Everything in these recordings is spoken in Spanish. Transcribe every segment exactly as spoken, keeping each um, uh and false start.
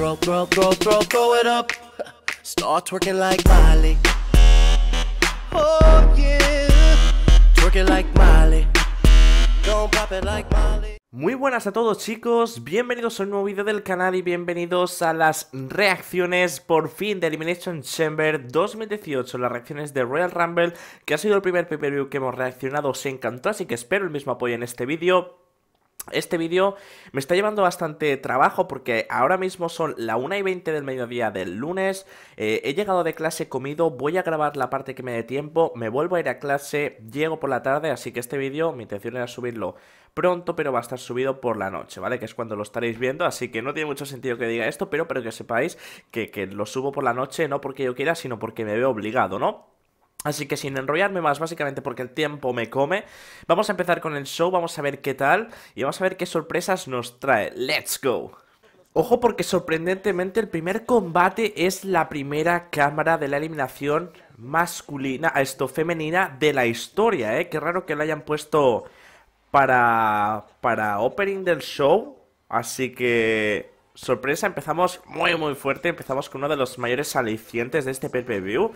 Throw, throw, throw, throw, throw it up. Start twerking like Miley. Oh yeah. Twerking like Miley. Don't pop it like Miley. Muy buenas a todos, chicos, bienvenidos a un nuevo vídeo del canal y bienvenidos a las reacciones por fin de Elimination Chamber dos mil dieciocho, las reacciones de Royal Rumble, que ha sido el primer pay-per-view que hemos reaccionado, os encantó, así que espero el mismo apoyo en este vídeo. Este vídeo me está llevando bastante trabajo porque ahora mismo son la una y veinte del mediodía del lunes, eh, he llegado de clase comido, voy a grabar la parte que me dé tiempo, me vuelvo a ir a clase, llego por la tarde, así que este vídeo mi intención era subirlo pronto, pero va a estar subido por la noche, ¿vale? Que es cuando lo estaréis viendo, así que no tiene mucho sentido que diga esto, pero, pero que sepáis que, que lo subo por la noche, no porque yo quiera, sino porque me veo obligado, ¿no? Así que sin enrollarme más, básicamente porque el tiempo me come, vamos a empezar con el show, vamos a ver qué tal y vamos a ver qué sorpresas nos trae. ¡Let's go! Ojo porque sorprendentemente el primer combate es la primera cámara de la eliminación masculina, esto femenina, de la historia, ¿eh? Qué raro que lo hayan puesto para, para opening del show, así que... sorpresa, empezamos muy muy fuerte, empezamos con uno de los mayores alicientes de este pay-per-view.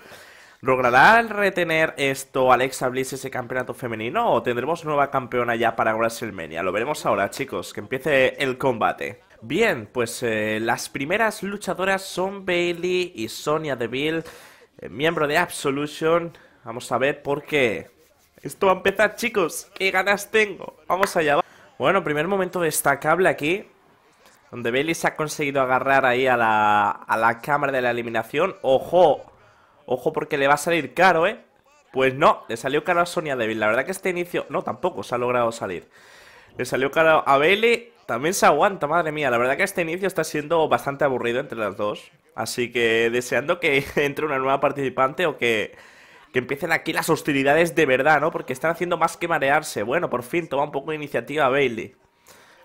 ¿Logrará retener esto Alexa Bliss ese campeonato femenino o tendremos nueva campeona ya para WrestleMania? Lo veremos ahora, chicos, que empiece el combate. Bien, pues eh, las primeras luchadoras son Bayley y Sonya Deville, eh, miembro de Absolution. Vamos a ver por qué. Esto va a empezar, chicos. ¡Qué ganas tengo! Vamos allá. Bueno, primer momento destacable aquí, donde Bayley se ha conseguido agarrar ahí a la, a la cámara de la eliminación. ¡Ojo! Ojo porque le va a salir caro, ¿eh? Pues no, le salió caro a Sonya Deville. La verdad que este inicio... no, tampoco se ha logrado salir. Le salió caro a Bayley. También se aguanta, madre mía. La verdad que este inicio está siendo bastante aburrido entre las dos. Así que deseando que entre una nueva participante o que... que empiecen aquí las hostilidades de verdad, ¿no? Porque están haciendo más que marearse. Bueno, por fin toma un poco de iniciativa a Bayley.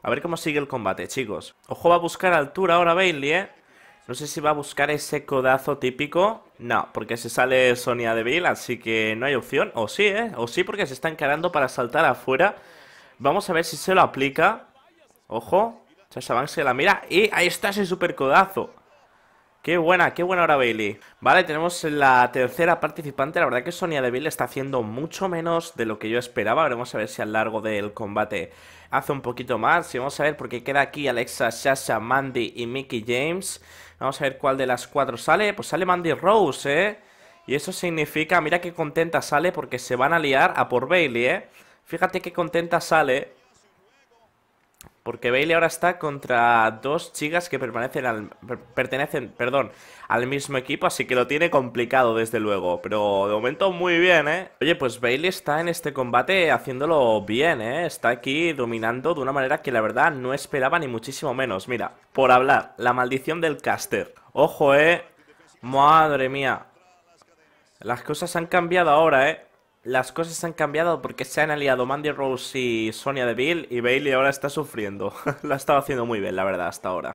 A ver cómo sigue el combate, chicos. Ojo, va a buscar altura ahora Bayley, ¿eh? No sé si va a buscar ese codazo típico. No, porque se sale Sonya Deville, así que no hay opción. O sí, ¿eh? O sí, porque se está encarando para saltar afuera. Vamos a ver si se lo aplica. Ojo. Sasha Banks se la mira. Y ahí está ese super codazo. Qué buena, qué buena ahora Bayley. Vale, tenemos la tercera participante. La verdad que Sonya Deville está haciendo mucho menos de lo que yo esperaba. Veremos a ver si a lo largo del combate hace un poquito más. Y vamos a ver porque queda aquí Alexa, Sasha, Mandy y Mickie James. Vamos a ver cuál de las cuatro sale. Pues sale Mandy Rose, ¿eh? Y eso significa, mira qué contenta sale porque se van a liar a por Bayley, ¿eh? Fíjate qué contenta sale. Porque Bayley ahora está contra dos chicas que permanecen al, per, pertenecen perdón, al mismo equipo, así que lo tiene complicado desde luego. Pero de momento muy bien, ¿eh? Oye, pues Bayley está en este combate haciéndolo bien, ¿eh? Está aquí dominando de una manera que la verdad no esperaba ni muchísimo menos. Mira, por hablar, la maldición del caster. Ojo, ¿eh? Madre mía. Las cosas han cambiado ahora, ¿eh? Las cosas han cambiado porque se han aliado Mandy Rose y Sonya Deville y Bayley ahora está sufriendo. Lo ha estado haciendo muy bien, la verdad, hasta ahora.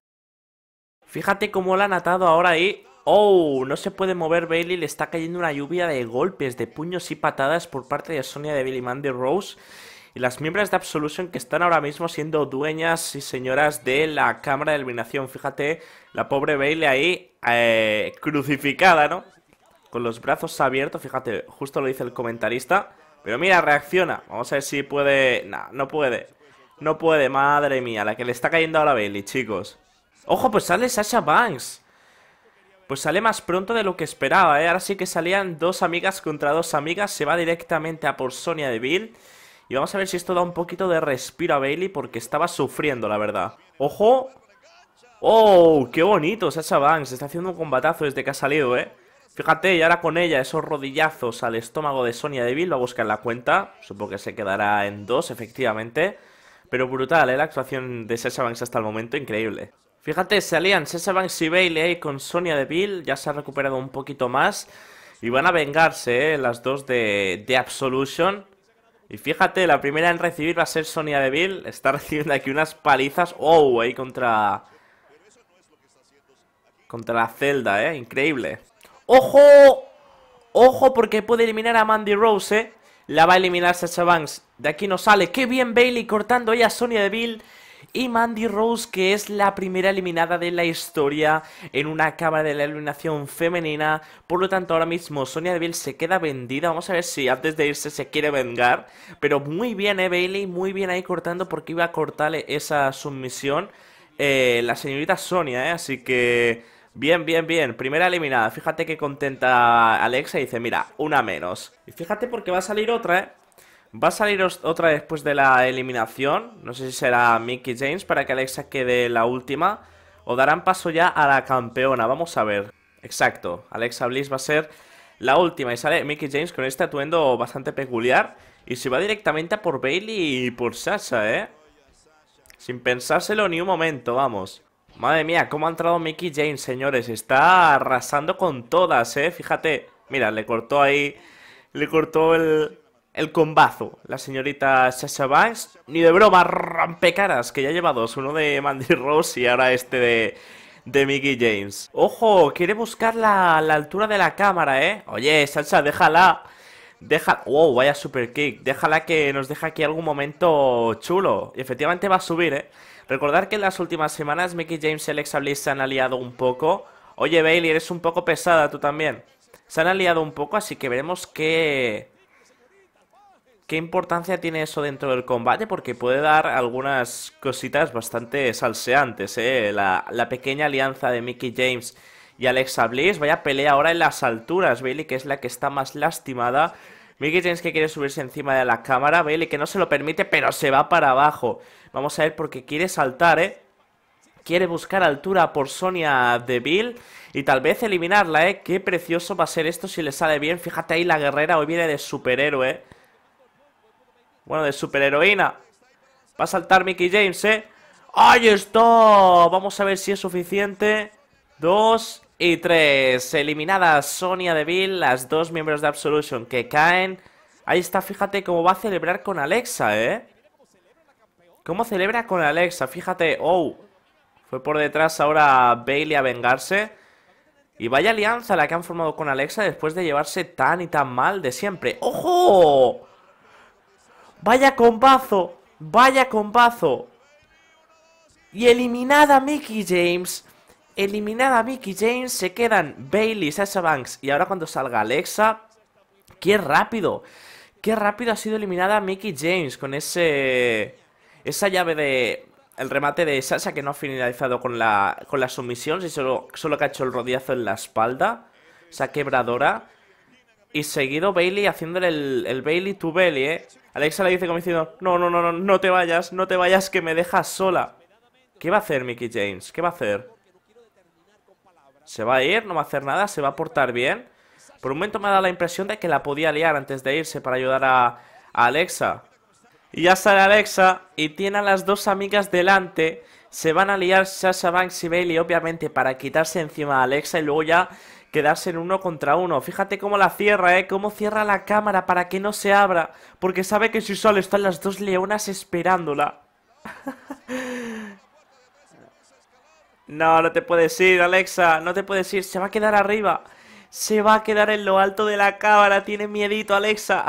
Fíjate cómo la han atado ahora ahí. ¡Oh! No se puede mover Bayley, le está cayendo una lluvia de golpes, de puños y patadas por parte de Sonya Deville y Mandy Rose. Y las miembros de Absolution que están ahora mismo siendo dueñas y señoras de la cámara de eliminación. Fíjate, la pobre Bayley ahí eh, crucificada, ¿no? Con los brazos abiertos, fíjate, justo lo dice el comentarista. Pero mira, reacciona. Vamos a ver si puede... Nah, no puede. No puede, madre mía. La que le está cayendo a la Bayley, chicos. ¡Ojo, pues sale Sasha Banks! Pues sale más pronto de lo que esperaba, ¿eh? Ahora sí que salían dos amigas contra dos amigas. Se va directamente a por Sonya Deville. Y vamos a ver si esto da un poquito de respiro a Bayley porque estaba sufriendo, la verdad. ¡Ojo! ¡Oh! ¡Qué bonito! Sasha Banks está haciendo un combatazo desde que ha salido, ¿eh? Fíjate, y ahora con ella, esos rodillazos al estómago de Sonya Deville, va a buscar la cuenta. Supongo que se quedará en dos, efectivamente. Pero brutal, ¿eh? La actuación de Sasha Banks hasta el momento, increíble. Fíjate, salían Sasha Banks y Bayley con Sonya Deville. Ya se ha recuperado un poquito más. Y van a vengarse, ¿eh? Las dos de, de Absolution. Y fíjate, la primera en recibir va a ser Sonya Deville. Está recibiendo aquí unas palizas. ¡Oh! Ahí contra... contra la celda, ¿eh? Increíble. ¡Ojo! ¡Ojo! Porque puede eliminar a Mandy Rose, ¿eh? La va a eliminar Sasha Banks. De aquí no sale. ¡Qué bien Bayley cortando ella a Sonya Deville! y Mandy Rose, que es la primera eliminada de la historia en una cámara de la eliminación femenina. Por lo tanto, ahora mismo Sonya Deville se queda vendida. Vamos a ver si antes de irse se quiere vengar. Pero muy bien, eh, Bayley, muy bien ahí cortando, porque iba a cortarle esa sumisión eh, la señorita Sonya, eh, así que... Bien, bien, bien, primera eliminada. Fíjate que contenta Alexa y dice, mira, una menos. Y fíjate porque va a salir otra, ¿eh? Va a salir otra después de la eliminación. No sé si será Mickie James para que Alexa quede la última, o darán paso ya a la campeona, vamos a ver. Exacto, Alexa Bliss va a ser la última y sale Mickie James con este atuendo bastante peculiar. Y se va directamente a por Bayley y por Sasha, ¿eh? Sin pensárselo ni un momento, vamos. Madre mía, cómo ha entrado Mickie James, señores. Está arrasando con todas, eh. Fíjate, mira, le cortó ahí, le cortó el, el combazo la señorita Sasha Banks. Ni de broma, rompecaras, que ya lleva dos. Uno de Mandy Rose y ahora este de, de Mickie James. Ojo, quiere buscar la, la altura de la cámara, eh. Oye, Sasha, déjala. Deja... Wow, vaya super kick. Déjala, que nos deja aquí algún momento chulo. Y efectivamente va a subir, eh. Recordar que en las últimas semanas Mickie James y Alexa Bliss se han aliado un poco. Oye, Bayley, eres un poco pesada tú también. Se han aliado un poco, así que veremos qué... qué importancia tiene eso dentro del combate, porque puede dar algunas cositas bastante salseantes, eh. La, la pequeña alianza de Mickie James y Alexa Bliss. Vaya pelea ahora en las alturas. Bayley, que es la que está más lastimada. Mickie James, que quiere subirse encima de la cámara. Bayley, que no se lo permite, pero se va para abajo. Vamos a ver, porque quiere saltar, ¿eh? Quiere buscar altura por Sonya Deville y tal vez eliminarla, ¿eh? Qué precioso va a ser esto si le sale bien. Fíjate ahí, la guerrera hoy viene de superhéroe. Bueno, de superheroína. Va a saltar Mickie James, ¿eh? ¡Ahí está! Vamos a ver si es suficiente. Dos... y tres, eliminadas Sonya Deville, las dos miembros de Absolution que caen. Ahí está, fíjate cómo va a celebrar con Alexa, ¿eh? Cómo celebra con Alexa, fíjate. Oh, fue por detrás ahora Bayley a vengarse. Y vaya alianza la que han formado con Alexa después de llevarse tan y tan mal de siempre. ¡Ojo! Vaya combazo, vaya combazo. Y eliminada Mickie James. Eliminada Mickie James, se quedan Bayley, Sasha Banks y ahora cuando salga Alexa. ¡Qué rápido! ¡Qué rápido ha sido eliminada Mickie James! Con ese... esa llave de... el remate de Sasha que no ha finalizado con la, con la sumisión, si solo, solo que ha hecho el rodillazo en la espalda. O sea, quebradora. Y seguido Bayley haciéndole el, el Bayley to Bayley, ¿eh? Alexa le dice como diciendo, no, no, no, no, no te vayas, no te vayas que me dejas sola. ¿Qué va a hacer Mickie James? ¿Qué va a hacer? Se va a ir, no va a hacer nada, se va a portar bien. Por un momento me ha dado la impresión de que la podía liar antes de irse para ayudar a, a Alexa. Y ya sale Alexa y tiene a las dos amigas delante. Se van a liar Sasha Banks y Bayley, obviamente, para quitarse encima a Alexa y luego ya quedarse en uno contra uno. Fíjate cómo la cierra, ¿eh? Cómo cierra la cámara para que no se abra. Porque sabe que si solo están las dos leonas esperándola. No, no te puedes ir, Alexa, no te puedes ir, se va a quedar arriba, se va a quedar en lo alto de la cámara, tiene miedito Alexa.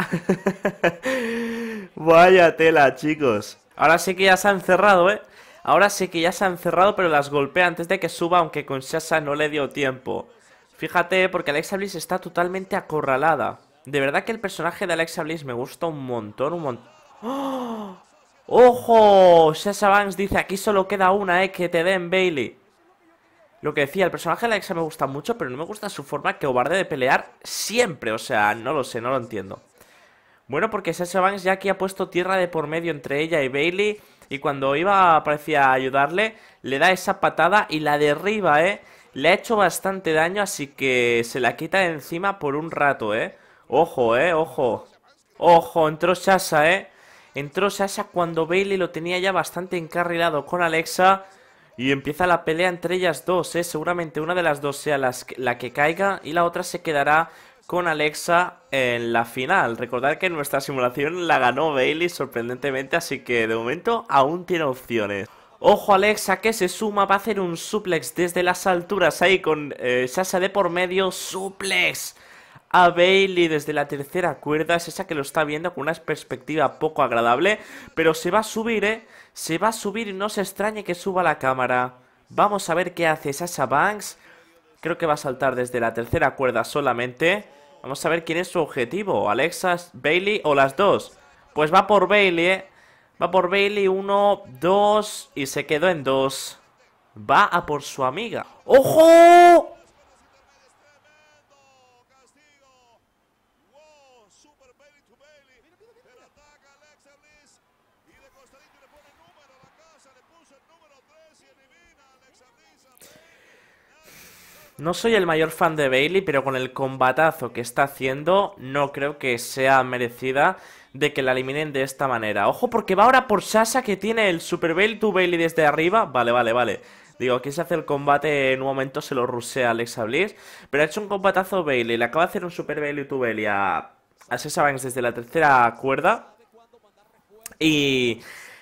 Vaya tela, chicos. Ahora sí que ya se han cerrado, ¿eh? Ahora sí que ya se han cerrado, pero las golpea antes de que suba, aunque con Sasha no le dio tiempo. Fíjate, porque Alexa Bliss está totalmente acorralada. De verdad que el personaje de Alexa Bliss me gusta un montón, un montón. ¡Oh! ¡Ojo! Sasha Banks dice, aquí solo queda una, ¿eh? Que te den, Bayley. Lo que decía, el personaje de Alexa me gusta mucho, pero no me gusta su forma cobarde de pelear siempre. O sea, no lo sé, no lo entiendo. Bueno, porque Sasha Banks ya aquí ha puesto tierra de por medio entre ella y Bayley. Y cuando iba, parecía ayudarle, le da esa patada y la derriba, ¿eh? Le ha hecho bastante daño, así que se la quita de encima por un rato, ¿eh? Ojo, ¿eh? Ojo. Ojo, entró Sasha, ¿eh? Entró Sasha cuando Bayley lo tenía ya bastante encarrilado con Alexa. Y empieza la pelea entre ellas dos, ¿eh? Seguramente una de las dos sea las que, la que caiga y la otra se quedará con Alexa en la final. Recordad que en nuestra simulación la ganó Bayley sorprendentemente, así que de momento aún tiene opciones. Ojo Alexa que se suma, va a hacer un suplex desde las alturas ahí con eh, Sasha de por medio, suplex. a Bayley desde la tercera cuerda. Es esa que lo está viendo con una perspectiva poco agradable, pero se va a subir, ¿eh? Se va a subir y no se extrañe que suba la cámara. Vamos a ver qué hace Sasha Banks. Creo que va a saltar desde la tercera cuerda solamente. Vamos a ver quién es su objetivo, Alexa, Bayley o las dos. Pues va por Bayley, ¿eh? Va por Bayley, uno, dos y se quedó en dos. Va a por su amiga. ¡Ojo! No soy el mayor fan de Bayley, pero con el combatazo que está haciendo, no creo que sea merecida de que la eliminen de esta manera. Ojo, porque va ahora por Sasha, que tiene el Super Bayley to Bayley desde arriba. Vale, vale, vale. Digo, aquí se hace el combate, en un momento se lo rusea Alexa Bliss, pero ha hecho un combatazo Bayley. Le acaba de hacer un Super Bayley to Bayley a, a Sasha Banks desde la tercera cuerda. Y,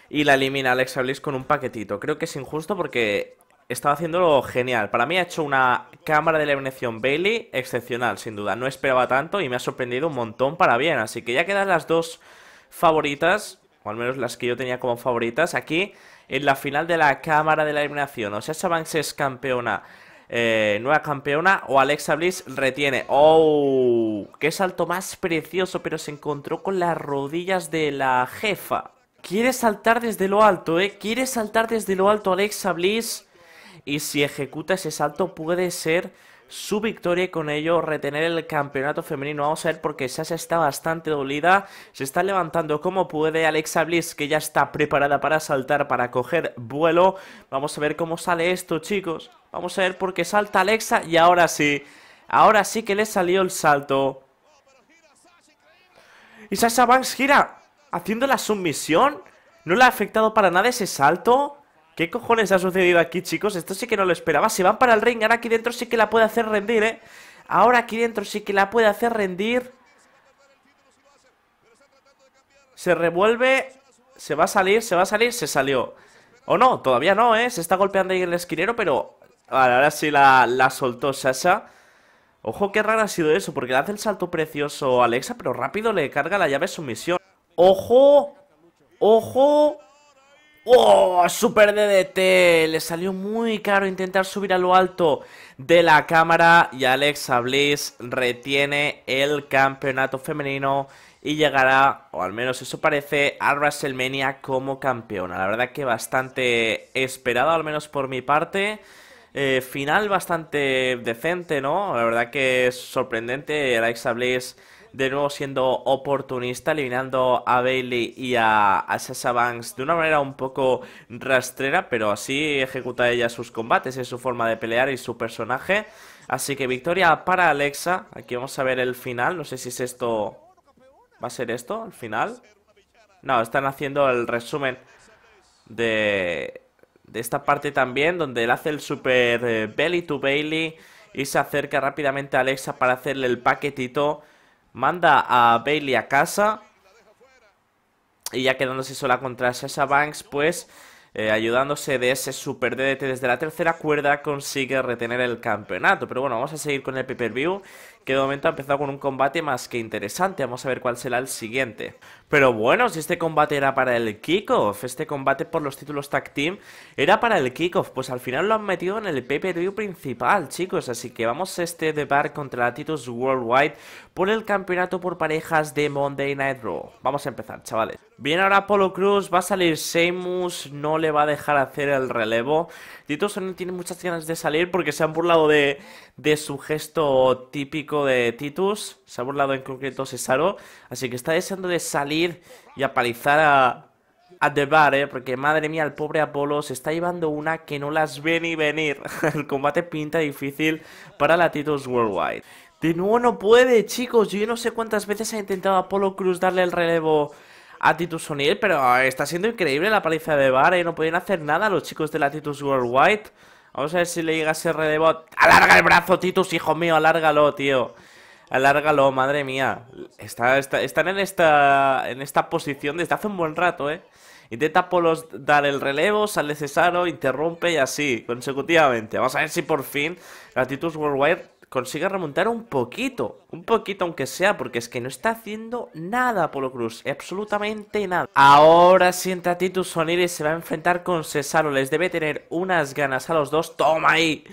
y la elimina Alexa Bliss con un paquetito. Creo que es injusto porque estaba haciéndolo genial. Para mí ha hecho una cámara de eliminación Bayley excepcional, sin duda. No esperaba tanto y me ha sorprendido un montón para bien. Así que ya quedan las dos favoritas, o al menos las que yo tenía como favoritas, aquí en la final de la cámara de la eliminación. O sea, Sasha Banks es campeona, eh, nueva campeona, o Alexa Bliss retiene. ¡Oh! ¡Qué salto más precioso! Pero se encontró con las rodillas de la jefa. Quiere saltar desde lo alto, ¿eh? Quiere saltar desde lo alto Alexa Bliss. Y si ejecuta ese salto puede ser su victoria y con ello retener el campeonato femenino. Vamos a ver, porque Sasha está bastante dolida. Se está levantando como puede. Alexa Bliss, que ya está preparada para saltar, para coger vuelo. Vamos a ver cómo sale esto, chicos. Vamos a ver, porque salta Alexa y ahora sí. Ahora sí que le salió el salto. Y Sasha Banks gira haciendo la sumisión. No le ha afectado para nada ese salto. ¿Qué cojones ha sucedido aquí, chicos? Esto sí que no lo esperaba. Se van para el ring. Ahora aquí dentro sí que la puede hacer rendir, ¿eh? Ahora aquí dentro sí que la puede hacer rendir. Se revuelve. Se va a salir, se va a salir. Se salió. O no, todavía no, ¿eh? Se está golpeando ahí el esquinero, pero... Vale, ahora sí la, la soltó Sasha. Ojo, qué raro ha sido eso, porque le hace el salto precioso a Alexa, pero rápido le carga la llave de sumisión. ¡Ojo! ¡Ojo! ¡Oh! ¡Super D D T! Le salió muy caro intentar subir a lo alto de la cámara y Alexa Bliss retiene el campeonato femenino y llegará, o al menos eso parece, a WrestleMania como campeona. La verdad que bastante esperado, al menos por mi parte. Eh, final bastante decente, ¿no? La verdad que es sorprendente. Alexa Bliss de nuevo siendo oportunista, eliminando a Bayley y a, a Sasha Banks de una manera un poco rastrera, pero así ejecuta ella sus combates, es su forma de pelear y su personaje. Así que victoria para Alexa. Aquí vamos a ver el final. No sé si es esto. ¿Va a ser esto al final? No, están haciendo el resumen de, de esta parte también, donde él hace el super eh, Bayley to Bayley y se acerca rápidamente a Alexa para hacerle el paquetito. Manda a Bayley a casa. Y ya quedándose sola contra Sasha Banks, pues eh, ayudándose de ese super D D T desde la tercera cuerda, consigue retener el campeonato. Pero bueno, vamos a seguir con el pay-per-view, que de momento ha empezado con un combate más que interesante. Vamos a ver cuál será el siguiente. Pero bueno, si este combate era para el kickoff, este combate por los títulos tag team era para el kickoff, pues al final lo han metido en el pay-per-view principal, chicos. Así que vamos a este debate contra la Titus Worldwide por el campeonato por parejas de Monday Night Raw. Vamos a empezar, chavales. Bien, ahora Apollo Crews, va a salir Sheamus, no le va a dejar hacer el relevo. Titus O'Neil tiene muchas ganas de salir porque se han burlado de, de su gesto típico de Titus. Se ha burlado en concreto Cesaro, así que está deseando de salir y apalizar a, a The Bar, ¿eh? Porque madre mía, el pobre Apolo se está llevando una que no las ve ni venir. El combate pinta difícil para la Titus Worldwide. De nuevo no puede, chicos. Yo no sé cuántas veces ha intentado Apollo Crews darle el relevo a Titus O'Neil, pero está siendo increíble la paliza de The Bar, ¿eh? No pueden hacer nada los chicos de la Titus Worldwide. Vamos a ver si le llega ese relevo. ¡Alarga el brazo, Titus, hijo mío! ¡Alárgalo, tío! Alárgalo, madre mía. Está, está, están en esta, en esta posición desde hace un buen rato, ¿eh? Intenta Apollo dar el relevo, sale Cesaro, interrumpe y así, consecutivamente. Vamos a ver si por fin la Titus Worldwide consiga remontar un poquito, un poquito aunque sea, porque es que no está haciendo nada Apollo Crews, absolutamente nada. Ahora sienta a Titus O'Neil y se va a enfrentar con Cesaro, les debe tener unas ganas a los dos, toma ahí.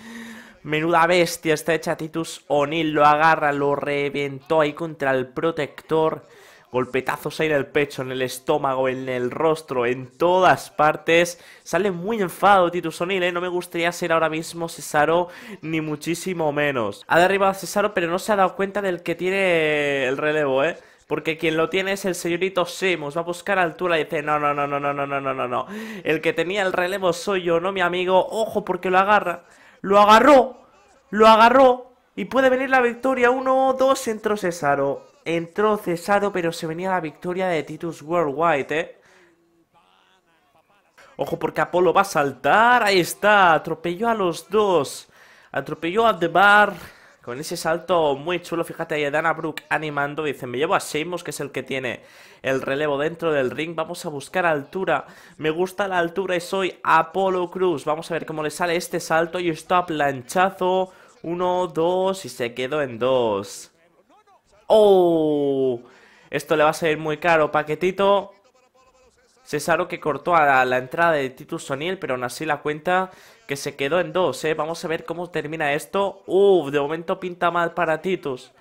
Menuda bestia está hecha Titus O'Neil, lo agarra, lo reventó ahí contra el protector. Golpetazos ahí en el pecho, en el estómago, en el rostro, en todas partes. Sale muy enfadado Titus O'Neil, ¿eh? No me gustaría ser ahora mismo Cesaro, ni muchísimo menos. Ha derribado a Cesaro, pero no se ha dado cuenta del que tiene el relevo, ¿eh? Porque quien lo tiene es el señorito Sheamus. Va a buscar altura y dice, no, no, no, no, no, no, no, no, no. El que tenía el relevo soy yo, no mi amigo. Ojo, porque lo agarra. Lo agarró, lo agarró. Y puede venir la victoria, uno, dos, entró Cesaro. Entró Cesaro, pero se venía la victoria de Titus Worldwide, ¿eh? Ojo, porque Apollo va a saltar. Ahí está, atropelló a los dos. Atropelló a The Bar con ese salto muy chulo. Fíjate ahí, Dana Brooke animando. Dice, me llevo a Sheamus, que es el que tiene el relevo dentro del ring. Vamos a buscar altura. Me gusta la altura y soy Apollo Crews. Vamos a ver cómo le sale este salto. Y está planchazo. Uno, dos, y se quedó en dos. ¡Oh! Esto le va a salir muy caro, paquetito. Cesaro que cortó a la, la entrada de Titus O'Neil, pero aún así la cuenta que se quedó en dos, ¿eh? Vamos a ver cómo termina esto. ¡Uh! De momento pinta mal para Titus.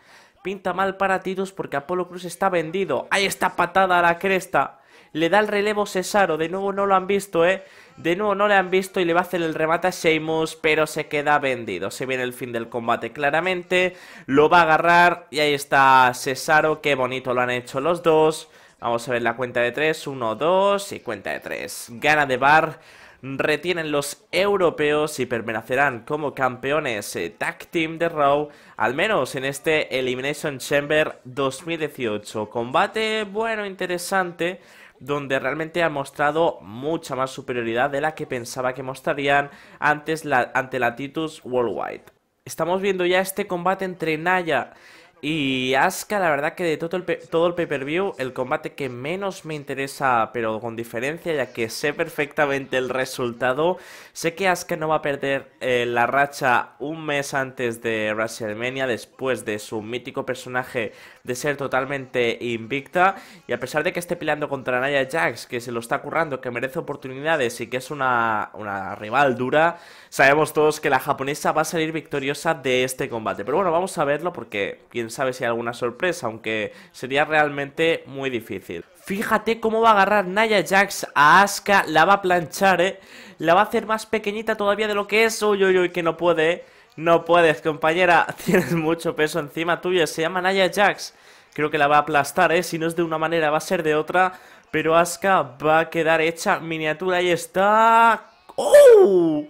Pinta mal para Titus porque Apollo Crews está vendido. ¡Ahí está, patada a la cresta! Le da el relevo Cesaro. De nuevo no lo han visto, ¿eh? De nuevo no le han visto y le va a hacer el remate a Sheamus, pero se queda vendido. Se viene el fin del combate claramente, lo va a agarrar y ahí está Cesaro, qué bonito lo han hecho los dos. Vamos a ver la cuenta de tres, uno, dos y cuenta de tres. Gana The Bar, retienen los europeos y permanecerán como campeones eh, tag team de Raw, al menos en este Elimination Chamber dos mil dieciocho. Combate bueno, interesante, donde realmente ha mostrado mucha más superioridad de la que pensaba que mostrarían antes la, ante la Titus Worldwide. Estamos viendo ya este combate entre Nia y Asuka, la verdad que de todo el, todo el pay-per-view, el combate que menos me interesa, pero con diferencia, ya que sé perfectamente el resultado. Sé que Asuka no va a perder eh, la racha un mes antes de WrestleMania, después de su mítico personaje de ser totalmente invicta. Y a pesar de que esté peleando contra Nia Jax, que se lo está currando, que merece oportunidades y que es una, una rival dura, sabemos todos que la japonesa va a salir victoriosa de este combate. Pero bueno, vamos a verlo porque quien sabe si hay alguna sorpresa, aunque sería realmente muy difícil. Fíjate cómo va a agarrar Nia Jax a Asuka, la va a planchar, ¿eh? La va a hacer más pequeñita todavía de lo que es. Uy, uy, uy, que no puede, ¿eh? No puedes, compañera, tienes mucho peso encima tuyo, se llama Nia Jax. Creo que la va a aplastar, ¿eh? Si no es de una manera va a ser de otra, pero Asuka va a quedar hecha miniatura. Ahí está. ¡Oh!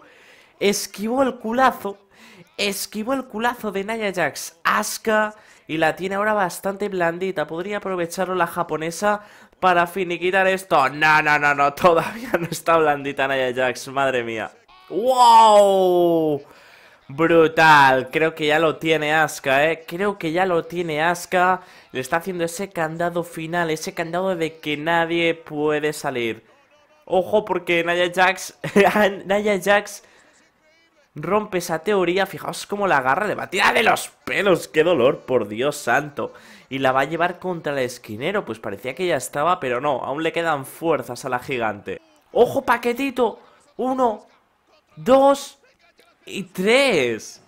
Esquivó el culazo. Esquivó el culazo de Nia Jax, Asuka, y la tiene ahora bastante blandita. Podría aprovecharlo la japonesa para finiquitar esto. No, no, no, no, todavía no está blandita Nia Jax, madre mía. ¡Wow! Brutal, creo que ya lo tiene Asuka, eh, creo que ya lo tiene Asuka. Le está haciendo ese candado final, ese candado de que nadie puede salir. Ojo porque Nia Jax, Nia Jax... rompe esa teoría, fijaos cómo la agarra, le va a tirar de los pelos, qué dolor, por Dios santo. Y la va a llevar contra el esquinero, pues parecía que ya estaba, pero no, aún le quedan fuerzas a la gigante. ¡Ojo, paquetito! Uno, dos y tres.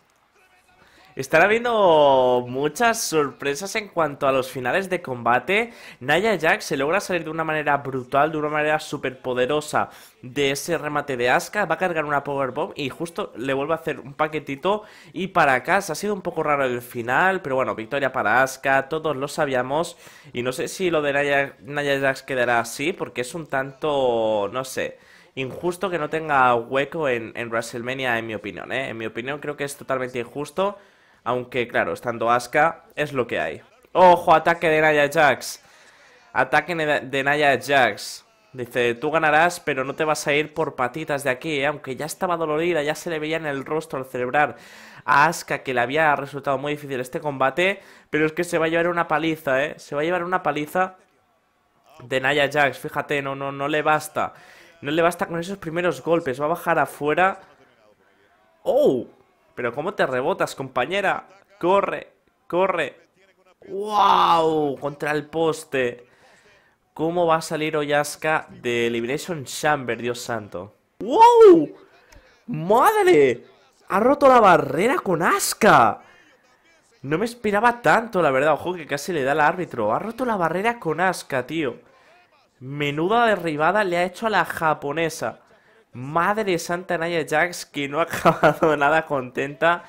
Están habiendo muchas sorpresas en cuanto a los finales de combate. Nia Jax se logra salir de una manera brutal, de una manera súper poderosa de ese remate de Asuka. Va a cargar una powerbomb y justo le vuelve a hacer un paquetito y para casa. Ha sido un poco raro el final, pero bueno, victoria para Asuka, todos lo sabíamos. Y no sé si lo de Nia, Nia Jax quedará así, porque es un tanto, no sé... injusto que no tenga hueco en, en WrestleMania, en mi opinión, ¿eh? En mi opinión creo que es totalmente injusto. Aunque, claro, estando Asuka, es lo que hay. ¡Ojo! Ataque de Nia Jax. Ataque de Nia Jax. Dice, tú ganarás, pero no te vas a ir por patitas de aquí, ¿eh? Aunque ya estaba dolorida, ya se le veía en el rostro al celebrar a Asuka, que le había resultado muy difícil este combate. Pero es que se va a llevar una paliza, ¿eh? Se va a llevar una paliza de Nia Jax. Fíjate, no, no, no le basta. No le basta con esos primeros golpes. Va a bajar afuera. ¡Oh! Pero ¿cómo te rebotas, compañera? corre, corre. ¡Wow! Contra el poste. ¿Cómo va a salir hoy Asuka de Elimination Chamber, Dios santo? ¡Wow! ¡Madre! Ha roto la barrera con Asuka. No me esperaba tanto, la verdad. Ojo, que casi le da al árbitro. Ha roto la barrera con Asuka, tío. Menuda derribada le ha hecho a la japonesa. Madre santa, Nia Jax, que no ha acabado nada contenta.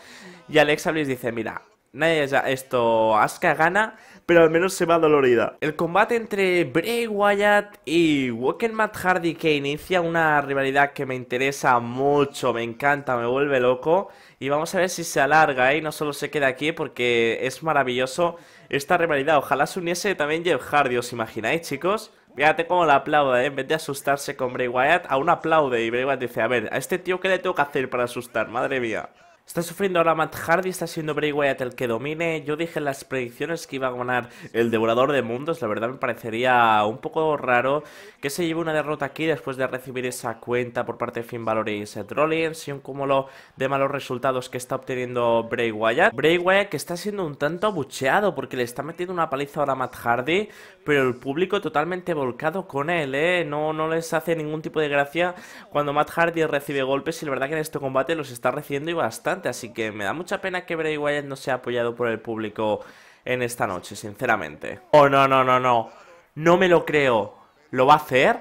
Y Alexa Bliss dice, mira, Nia Jax, esto, Asuka gana, pero al menos se va dolorida. El combate entre Bray Wyatt y Woken Matt Hardy, que inicia una rivalidad que me interesa mucho, me encanta, me vuelve loco. Y vamos a ver si se alarga, ¿eh? No solo se queda aquí, porque es maravilloso esta rivalidad. Ojalá se uniese también Jeff Hardy, ¿os imagináis, chicos? Fíjate cómo la aplauda, ¿eh? En vez de asustarse con Bray Wyatt, aún aplaude. Y Bray Wyatt dice, a ver, ¿a este tío qué le tengo que hacer para asustar? Madre mía. Está sufriendo ahora Matt Hardy, está siendo Bray Wyatt el que domine. Yo dije en las predicciones que iba a ganar el Devorador de Mundos. La verdad me parecería un poco raro que se lleve una derrota aquí después de recibir esa cuenta por parte de Finn Balor y Seth Rollins. Y un cúmulo de malos resultados que está obteniendo Bray Wyatt. Bray Wyatt que está siendo un tanto abucheado porque le está metiendo una paliza ahora a Matt Hardy. Pero el público totalmente volcado con él, ¿eh? No, no les hace ningún tipo de gracia cuando Matt Hardy recibe golpes. Y la verdad que en este combate los está recibiendo y bastante. Así que me da mucha pena que Bray Wyatt no sea apoyado por el público en esta noche, sinceramente. Oh, no, no, no, no. No me lo creo. ¿Lo va a hacer?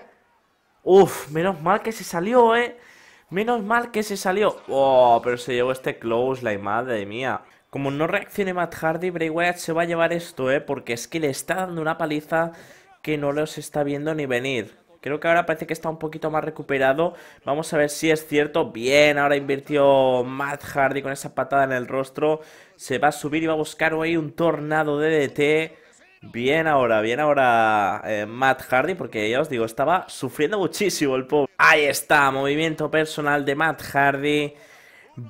Uf, menos mal que se salió, eh. Menos mal que se salió. Oh, pero se llevó este close, la madre mía. Como no reaccione Matt Hardy, Bray Wyatt se va a llevar esto, eh. Porque es que le está dando una paliza que no los está viendo ni venir. Creo que ahora parece que está un poquito más recuperado. Vamos a ver si es cierto. Bien, ahora invirtió Matt Hardy con esa patada en el rostro. Se va a subir y va a buscar hoy un tornado de D D T. Bien ahora, bien ahora eh, Matt Hardy, porque ya os digo, estaba sufriendo muchísimo el pobre. Ahí está, movimiento personal de Matt Hardy.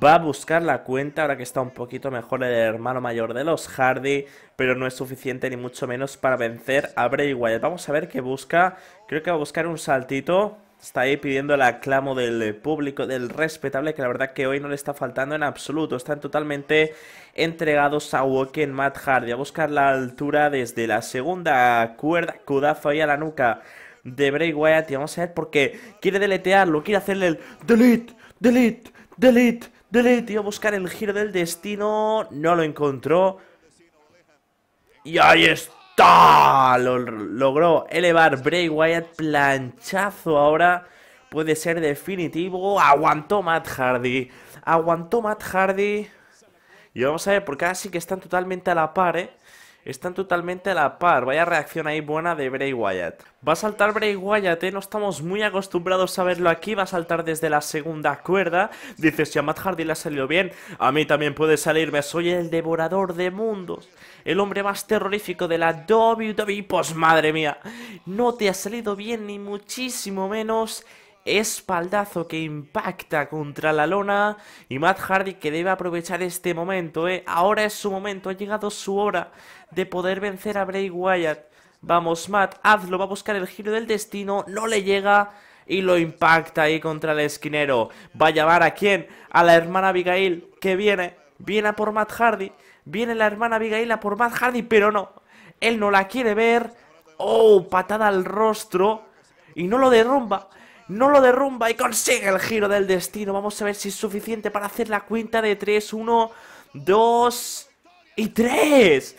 Va a buscar la cuenta ahora que está un poquito mejor el hermano mayor de los Hardy, pero no es suficiente ni mucho menos para vencer a Bray Wyatt. Vamos a ver qué busca. Creo que va a buscar un saltito. Está ahí pidiendo el aclamo del público, del respetable, que la verdad que hoy no le está faltando en absoluto. Están totalmente entregados a Woken Matt Hardy. A buscar la altura desde la segunda cuerda. Cudazo ahí a la nuca de Bray Wyatt. Y vamos a ver por qué. Quiere deletearlo, quiere hacerle el delete, delete. Delete, delete, iba a buscar el giro del destino, no lo encontró. Y ahí está, lo logró elevar Bray Wyatt, planchazo ahora, puede ser definitivo. Aguantó Matt Hardy, aguantó Matt Hardy. Y vamos a ver, porque ahora sí que están totalmente a la par, eh. Están totalmente a la par. Vaya reacción ahí buena de Bray Wyatt. Va a saltar Bray Wyatt, ¿eh? No estamos muy acostumbrados a verlo aquí. Va a saltar desde la segunda cuerda. Dices, si a Matt Hardy le ha salido bien, a mí también puede salirme. Soy el devorador de mundos, el hombre más terrorífico de la doble u doble u e. Pues madre mía, no te ha salido bien ni muchísimo menos. Espaldazo que impacta contra la lona. Y Matt Hardy que debe aprovechar este momento, ¿eh? Ahora es su momento, ha llegado su hora de poder vencer a Bray Wyatt. Vamos Matt, hazlo, va a buscar el giro del destino, no le llega. Y lo impacta ahí contra el esquinero. Va a llamar a quién, a la hermana Abigail, que viene, viene a por Matt Hardy. Viene la hermana Abigail a por Matt Hardy, pero no, él no la quiere ver. Oh, patada al rostro. Y no lo derrumba. No lo derrumba y consigue el giro del destino. Vamos a ver si es suficiente para hacer la cuenta de tres. uno, dos y tres.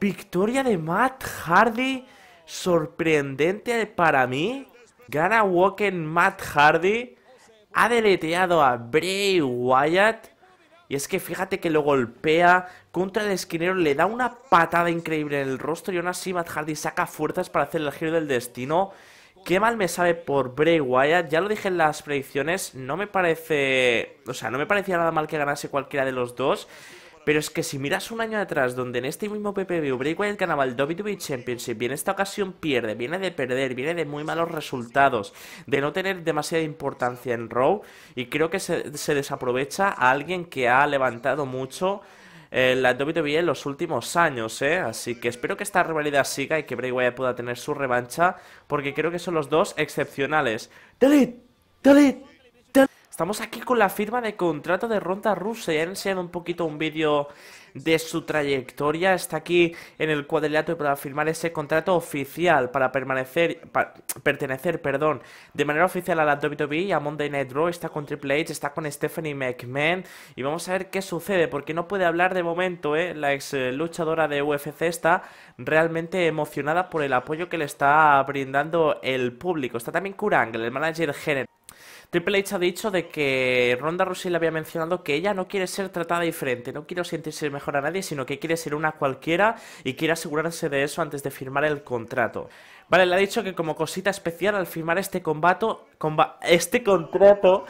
Victoria de Matt Hardy. Sorprendente para mí. Gana Woken Matt Hardy. Ha deleteado a Bray Wyatt. Y es que fíjate que lo golpea contra el esquinero, le da una patada increíble en el rostro. Y aún así Matt Hardy saca fuerzas para hacer el giro del destino. Qué mal me sabe por Bray Wyatt, ya lo dije en las predicciones, no me parece... O sea, no me parecía nada mal que ganase cualquiera de los dos. Pero es que si miras un año atrás, donde en este mismo P P V Bray Wyatt ganaba el doble u doble u e Championship y en esta ocasión pierde, viene de perder, viene de muy malos resultados, de no tener demasiada importancia en Raw. Y creo que se, se desaprovecha a alguien que ha levantado mucho... Eh, la doble u doble u e en los últimos años, ¿eh? Así que espero que esta rivalidad siga y que Bray Wyatt pueda tener su revancha, porque creo que son los dos excepcionales. ¡Delete! ¡Delete! Estamos aquí con la firma de contrato de Ronda Rousey. Ya han enseñado un poquito un vídeo de su trayectoria. Está aquí en el cuadrilátero para firmar ese contrato oficial para permanecer, para pertenecer, perdón, de manera oficial a la doble u doble u E, a Monday Night Raw. Está con Triple H, está con Stephanie McMahon y vamos a ver qué sucede, porque no puede hablar de momento, ¿eh? La ex luchadora de U F C está realmente emocionada por el apoyo que le está brindando el público. Está también Kurt Angle, el manager general. Triple H ha dicho de que Ronda Rousey le había mencionado que ella no quiere ser tratada diferente, no quiere sentirse mejor a nadie, sino que quiere ser una cualquiera y quiere asegurarse de eso antes de firmar el contrato. Vale, le ha dicho que como cosita especial al firmar este combate, comba, este contrato,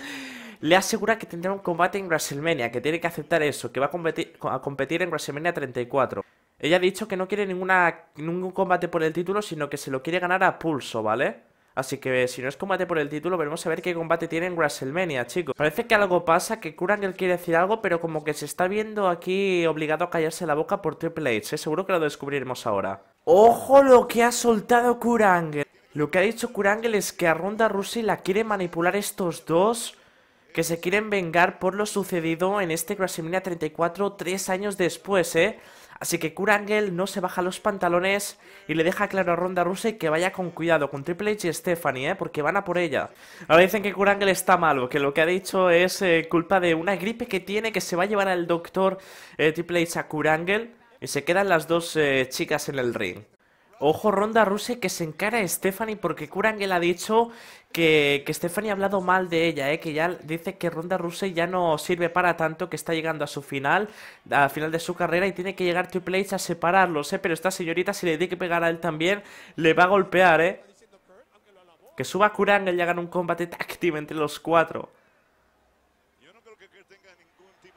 le asegura que tendrá un combate en WrestleMania, que tiene que aceptar eso, que va a competir, a competir en WrestleMania treinta y cuatro. Ella ha dicho que no quiere ninguna, ningún combate por el título, sino que se lo quiere ganar a pulso, ¿vale? Así que si no es combate por el título, veremos a ver qué combate tiene en WrestleMania, chicos. Parece que algo pasa, que Kurt Angle quiere decir algo, pero como que se está viendo aquí obligado a callarse la boca por Triple H, ¿eh? Seguro que lo descubriremos ahora. ¡Ojo lo que ha soltado Kurt Angle! Lo que ha dicho Kurt Angle es que a Ronda Rousey la quiere manipular estos dos, que se quieren vengar por lo sucedido en este WrestleMania treinta y cuatro, tres años después, ¿eh? Así que Kurt Angle no se baja los pantalones y le deja claro a Ronda Rousey que vaya con cuidado con Triple H y Stephanie, ¿eh? Porque van a por ella. Ahora dicen que Kurt Angle está malo, que lo que ha dicho es eh, culpa de una gripe que tiene, que se va a llevar al doctor eh, Triple H a Kurt Angle, y se quedan las dos eh, chicas en el ring. Ojo Ronda Rousey que se encara a Stephanie, porque Kurt Angle ha dicho que, que Stephanie ha hablado mal de ella, ¿eh? Que ya dice que Ronda Rousey ya no sirve para tanto, que está llegando a su final, al final de su carrera, y tiene que llegar Triple H a separarlos, ¿eh? Pero esta señorita, si le tiene que pegar a él también, le va a golpear, ¿eh? Que suba Kurt Angle y hagan un combate tag team entre los cuatro.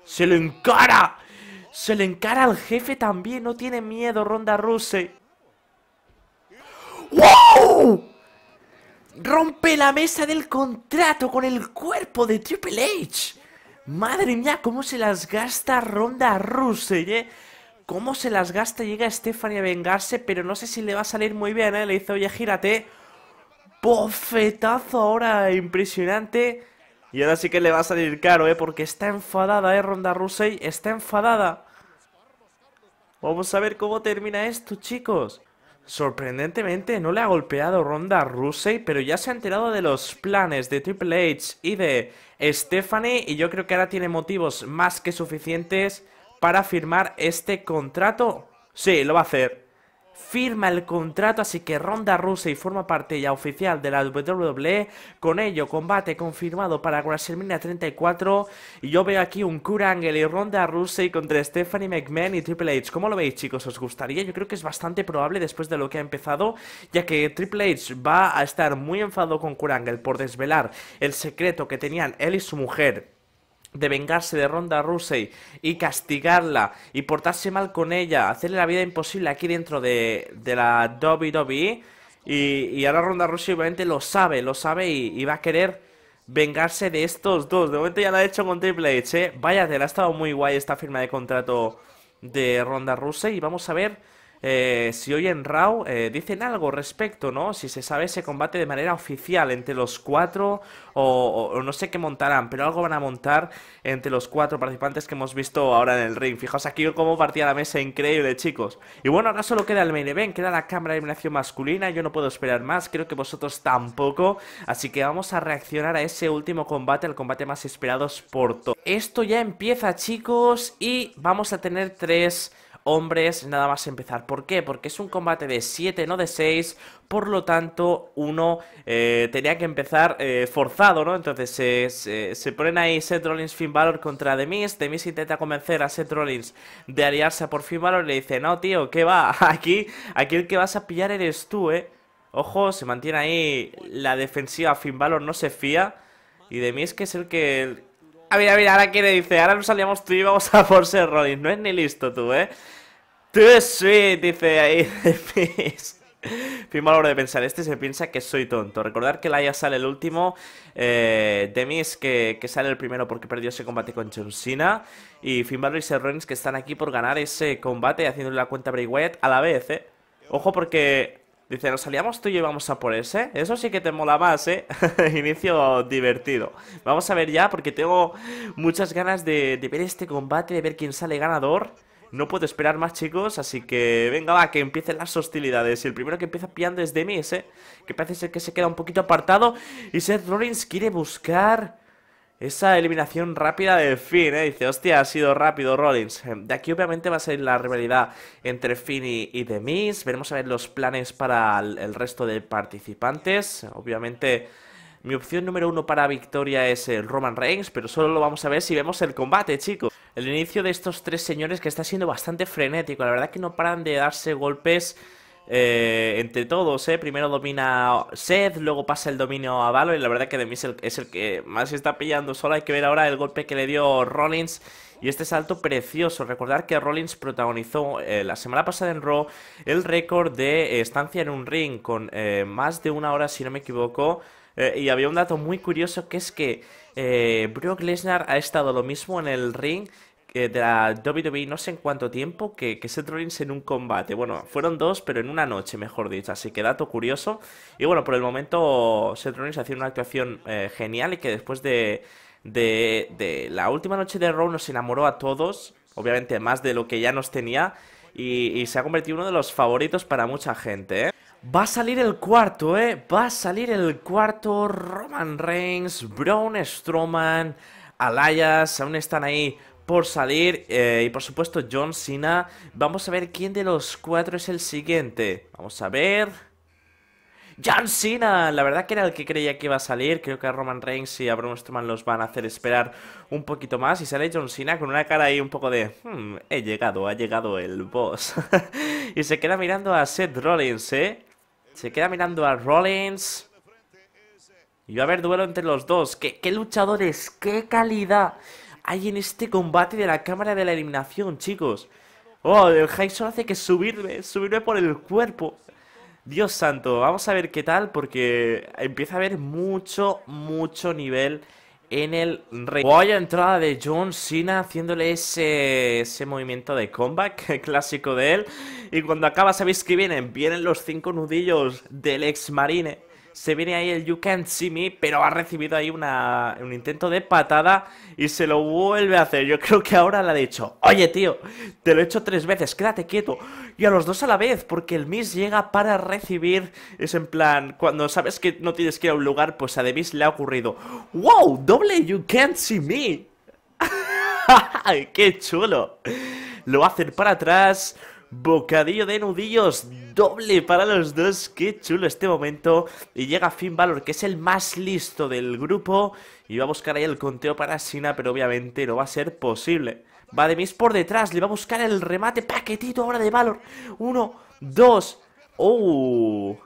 ¡Se le encara! ¡Se le encara al jefe también! No tiene miedo Ronda Rousey. ¡Wow! Rompe la mesa del contrato con el cuerpo de Triple H. Madre mía, cómo se las gasta Ronda Rousey, ¿eh? Cómo se las gasta. Llega Stephanie a vengarse, pero no sé si le va a salir muy bien, ¿eh? Le dice, oye, gírate. Bofetazo ahora, impresionante. Y ahora sí que le va a salir caro, ¿eh? Porque está enfadada, ¿eh? Ronda Rousey está enfadada. Vamos a ver cómo termina esto, chicos. Sorprendentemente no le ha golpeado Ronda Rousey, pero ya se ha enterado de los planes de Triple H y de Stephanie, y yo creo que ahora tiene motivos más que suficientes para firmar este contrato. Sí, lo va a hacer. Firma el contrato, así que Ronda Rousey forma parte ya oficial de la doble u doble u E. Con ello, combate confirmado para WrestleMania treinta y cuatro. Y yo veo aquí un Kurt Angle y Ronda Rousey contra Stephanie McMahon y Triple H. ¿Cómo lo veis, chicos? ¿Os gustaría? Yo creo que es bastante probable después de lo que ha empezado, ya que Triple H va a estar muy enfadado con Kurt Angle por desvelar el secreto que tenían él y su mujer de vengarse de Ronda Rousey y castigarla y portarse mal con ella, hacerle la vida imposible aquí dentro de, de la doble u doble u E, y, y ahora Ronda Rousey obviamente lo sabe, lo sabe y, y va a querer vengarse de estos dos. De momento ya lo ha hecho con Triple H, ¿eh? Vaya, te la ha estado muy guay esta firma de contrato de Ronda Rousey, y vamos a ver eh, si hoy en Raw eh, dicen algo respecto, ¿no? Si se sabe ese combate de manera oficial entre los cuatro, o, o no sé qué montarán, pero algo van a montar entre los cuatro participantes que hemos visto ahora en el ring. Fijaos aquí cómo partía la mesa, increíble, chicos. Y bueno, ahora solo queda el main event, queda la cámara de eliminación masculina. Yo no puedo esperar más, creo que vosotros tampoco. Así que vamos a reaccionar a ese último combate, al combate más esperado por todos. Esto ya empieza, chicos, y vamos a tener tres hombres nada más empezar. ¿Por qué? Porque es un combate de siete, no de seis. Por lo tanto, uno eh, tenía que empezar eh, forzado, ¿no? Entonces eh, se, se ponen ahí Seth Rollins, Finn Balor contra The Miz. The Miz intenta convencer a Seth Rollins de aliarse por Finn Balor y le dice, no, tío, ¿qué va? Aquí, aquí el que vas a pillar eres tú, ¿eh? Ojo, se mantiene ahí la defensiva. Finn Balor no se fía, y The Miz, que es el que... El... Ah, mira, mira, ahora que le dice, ahora nos salíamos tú y vamos a por Seth Rollins. No es ni listo tú, ¿eh? Tú sweet, dice ahí The Miz. Finn Balor de pensar, este se piensa que soy tonto. Recordar que Elias sale el último, eh, The Miz que, que sale el primero porque perdió ese combate con John Cena, y Finn Balor y Seth Rollins que están aquí por ganar ese combate haciéndole la cuenta a Bray Wyatt a la vez, ¿eh? Ojo porque Dice, nos aliamos tú y yo y vamos a por ese. Eso sí que te mola más, ¿eh? Inicio divertido. Vamos a ver ya, porque tengo muchas ganas de, de ver este combate, de ver quién sale ganador. No puedo esperar más, chicos, así que venga, va, que empiecen las hostilidades. Y el primero que empieza pillando es The Miz, ¿eh? Que parece ser que se queda un poquito apartado. Y Seth Rollins quiere buscar esa eliminación rápida de Finn, ¿eh? Dice, hostia, ha sido rápido Rollins. De aquí obviamente va a ser la rivalidad entre Finn y, y The Miz. Veremos a ver los planes para el, el resto de participantes. Obviamente, mi opción número uno para victoria es el Roman Reigns, pero solo lo vamos a ver si vemos el combate, chicos. El inicio de estos tres señores que está siendo bastante frenético. La verdad que no paran de darse golpes Eh, entre todos, eh. Primero domina Seth, luego pasa el dominio a Balor. Y la verdad que de mí es el, es el que más se está pillando solo. Hay que ver ahora el golpe que le dio Rollins y este salto precioso. Recordar que Rollins protagonizó eh, la semana pasada en Raw el récord de eh, estancia en un ring con eh, más de una hora, si no me equivoco. Eh, y había un dato muy curioso, que es que eh, Brock Lesnar ha estado lo mismo en el ring de la doble u doble u E no sé en cuánto tiempo que, que Seth Rollins en un combate. Bueno, fueron dos, pero en una noche, mejor dicho. Así que dato curioso. Y bueno, por el momento Seth Rollins ha hecho una actuación eh, genial, y que después de, de, de la última noche de Raw nos enamoró a todos. Obviamente más de lo que ya nos tenía, y, y se ha convertido en uno de los favoritos para mucha gente, ¿eh? Va a salir el cuarto, ¿eh? Va a salir el cuarto. Roman Reigns, Braun Strowman, Elias, aún están ahí por salir, eh, y por supuesto John Cena. Vamos a ver quién de los cuatro es el siguiente. Vamos a ver. John Cena, la verdad que era el que creía que iba a salir. Creo que a Roman Reigns y a Braun Strowman los van a hacer esperar un poquito más, y sale John Cena con una cara ahí un poco de hmm, he llegado, ha llegado el boss. Y se queda mirando a Seth Rollins, eh Se queda mirando a Rollins. Y va a haber duelo entre los dos. ¿Qué, qué luchadores, qué calidad hay en este combate de la cámara de la eliminación, chicos? Oh, el high solo hace que subirme, subirme por el cuerpo. Dios santo, vamos a ver qué tal, porque empieza a haber mucho, mucho nivel en el rey. Vaya entrada de John Cena haciéndole ese, ese movimiento de comeback clásico de él. Y cuando acaba, ¿sabéis qué vienen? Vienen los cinco nudillos del ex marine. Se viene ahí el You Can't See Me, pero ha recibido ahí una, un intento de patada y se lo vuelve a hacer. Yo creo que ahora le ha dicho, oye tío, te lo he hecho tres veces, quédate quieto. Y a los dos a la vez, porque el Miz llega para recibir. Es en plan, cuando sabes que no tienes que ir a un lugar, pues a The Miz le ha ocurrido. ¡Wow! Doble You Can't See Me. ¡Qué chulo! Lo va a hacer para atrás. Bocadillo de nudillos, doble para los dos, qué chulo este momento. Y llega Finn Balor, que es el más listo del grupo, y va a buscar ahí el conteo para Cena, pero obviamente no va a ser posible. Va The Miz por detrás, le va a buscar el remate, paquetito ahora de Balor. Uno, dos, oh.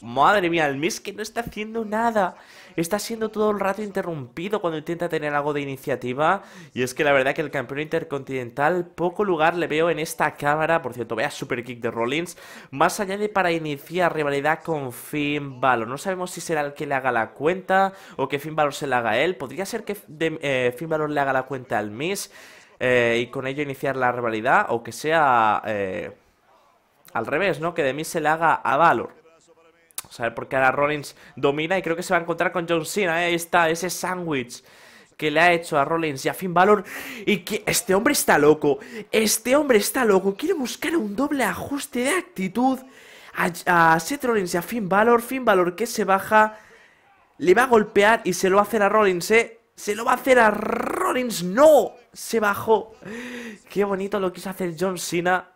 Madre mía, el Miz que no está haciendo nada. Está siendo todo el rato interrumpido cuando intenta tener algo de iniciativa. Y es que la verdad que el campeón intercontinental poco lugar le veo en esta cámara. Por cierto, vea super kick de Rollins. Más allá de para iniciar rivalidad con Finn Balor. No sabemos si será el que le haga la cuenta o que Finn Balor se la haga a él. Podría ser que de, eh, Finn Balor le haga la cuenta al Miz, eh, y con ello iniciar la rivalidad. O que sea eh, al revés, ¿no? Que de Miz se la haga a Balor. Vamos a ver, porque ahora Rollins domina y creo que se va a encontrar con John Cena, ¿eh? Ahí está, ese sándwich que le ha hecho a Rollins y a Finn Balor. Y que este hombre está loco, este hombre está loco, quiere buscar un doble ajuste de actitud a, a Seth Rollins y a Finn Balor. Finn Balor que se baja, le va a golpear y se lo va a hacer a Rollins, ¿eh? Se lo va a hacer a Rollins, ¡no! Se bajó, qué bonito lo quiso hacer John Cena.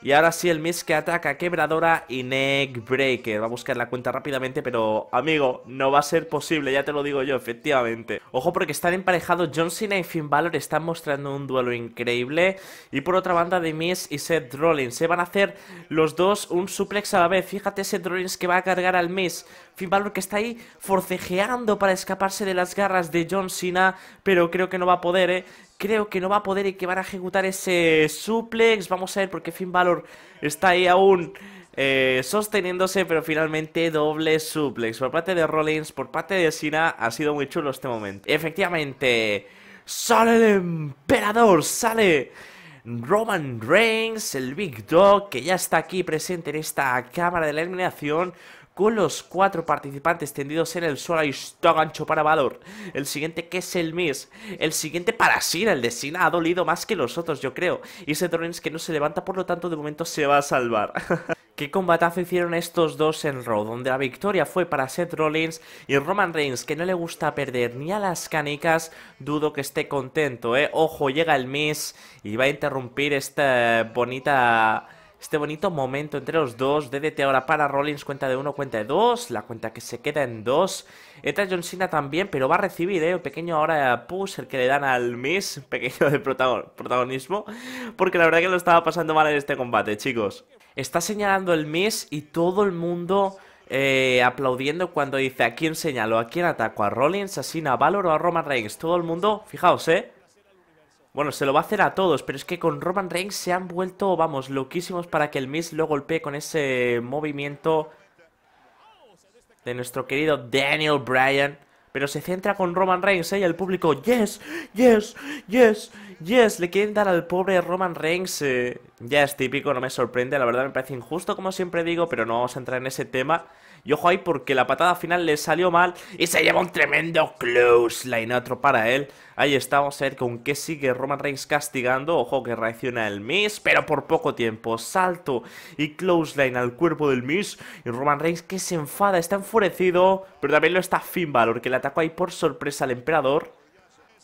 Y ahora sí, el Miz que ataca, quebradora y neckbreaker. Va a buscar la cuenta rápidamente, pero amigo, no va a ser posible, ya te lo digo yo, efectivamente. Ojo, porque están emparejados. John Cena y Finn Balor están mostrando un duelo increíble. Y por otra banda, The Miz y Seth Rollins. Se van a hacer los dos un suplex a la vez. Fíjate, Seth Rollins que va a cargar al Miz. Finn Balor que está ahí forcejeando para escaparse de las garras de John Cena, pero creo que no va a poder, ¿eh? Creo que no va a poder y que van a ejecutar ese suplex. Vamos a ver, porque Finn Balor está ahí aún eh, sosteniéndose, pero finalmente doble suplex por parte de Rollins, por parte de Cena. Ha sido muy chulo este momento. Efectivamente, sale el emperador, sale Roman Reigns, el Big Dog, que ya está aquí presente en esta cámara de la eliminación, con los cuatro participantes tendidos en el suelo. Ahí está, gancho para Balor. El siguiente que es el Miz. El siguiente para Cena. El de Cena ha dolido más que los otros, yo creo. Y Seth Rollins, que no se levanta, por lo tanto de momento se va a salvar. Qué combatazo hicieron estos dos en Raw, donde la victoria fue para Seth Rollins, y Roman Reigns, que no le gusta perder ni a las canicas, dudo que esté contento, ¿eh? Ojo, llega el Miz y va a interrumpir esta bonita... Este bonito momento entre los dos. D D T ahora para Rollins, cuenta de uno, cuenta de dos. La cuenta que se queda en dos. Entra John Cena también, pero va a recibir, ¿eh? Un pequeño ahora push, el que le dan al Miz. Pequeño de protagonismo, porque la verdad que lo estaba pasando mal en este combate, chicos. Está señalando el Miz y todo el mundo... Eh, aplaudiendo cuando dice a quién señalo, a quién ataco, a Rollins, a Cena, a Valor o a Roman Reigns. Todo el mundo, fijaos, eh. Bueno, se lo va a hacer a todos, pero es que con Roman Reigns se han vuelto, vamos, loquísimos para que el Miz lo golpee con ese movimiento de nuestro querido Daniel Bryan. Pero se centra con Roman Reigns, ¿eh? Y el público, yes, yes, yes, yes. Le quieren dar al pobre Roman Reigns. Eh, ya es típico, no me sorprende. La verdad me parece injusto, como siempre digo, pero no vamos a entrar en ese tema. Y ojo ahí, porque la patada final le salió mal y se lleva un tremendo clothesline otro para él. Ahí está, vamos a ver con qué sigue Roman Reigns castigando. Ojo que reacciona el Miz, pero por poco tiempo. Salto y clothesline al cuerpo del Miz. Y Roman Reigns que se enfada, está enfurecido. Pero también lo está Finn Balor, que le atacó ahí por sorpresa al emperador.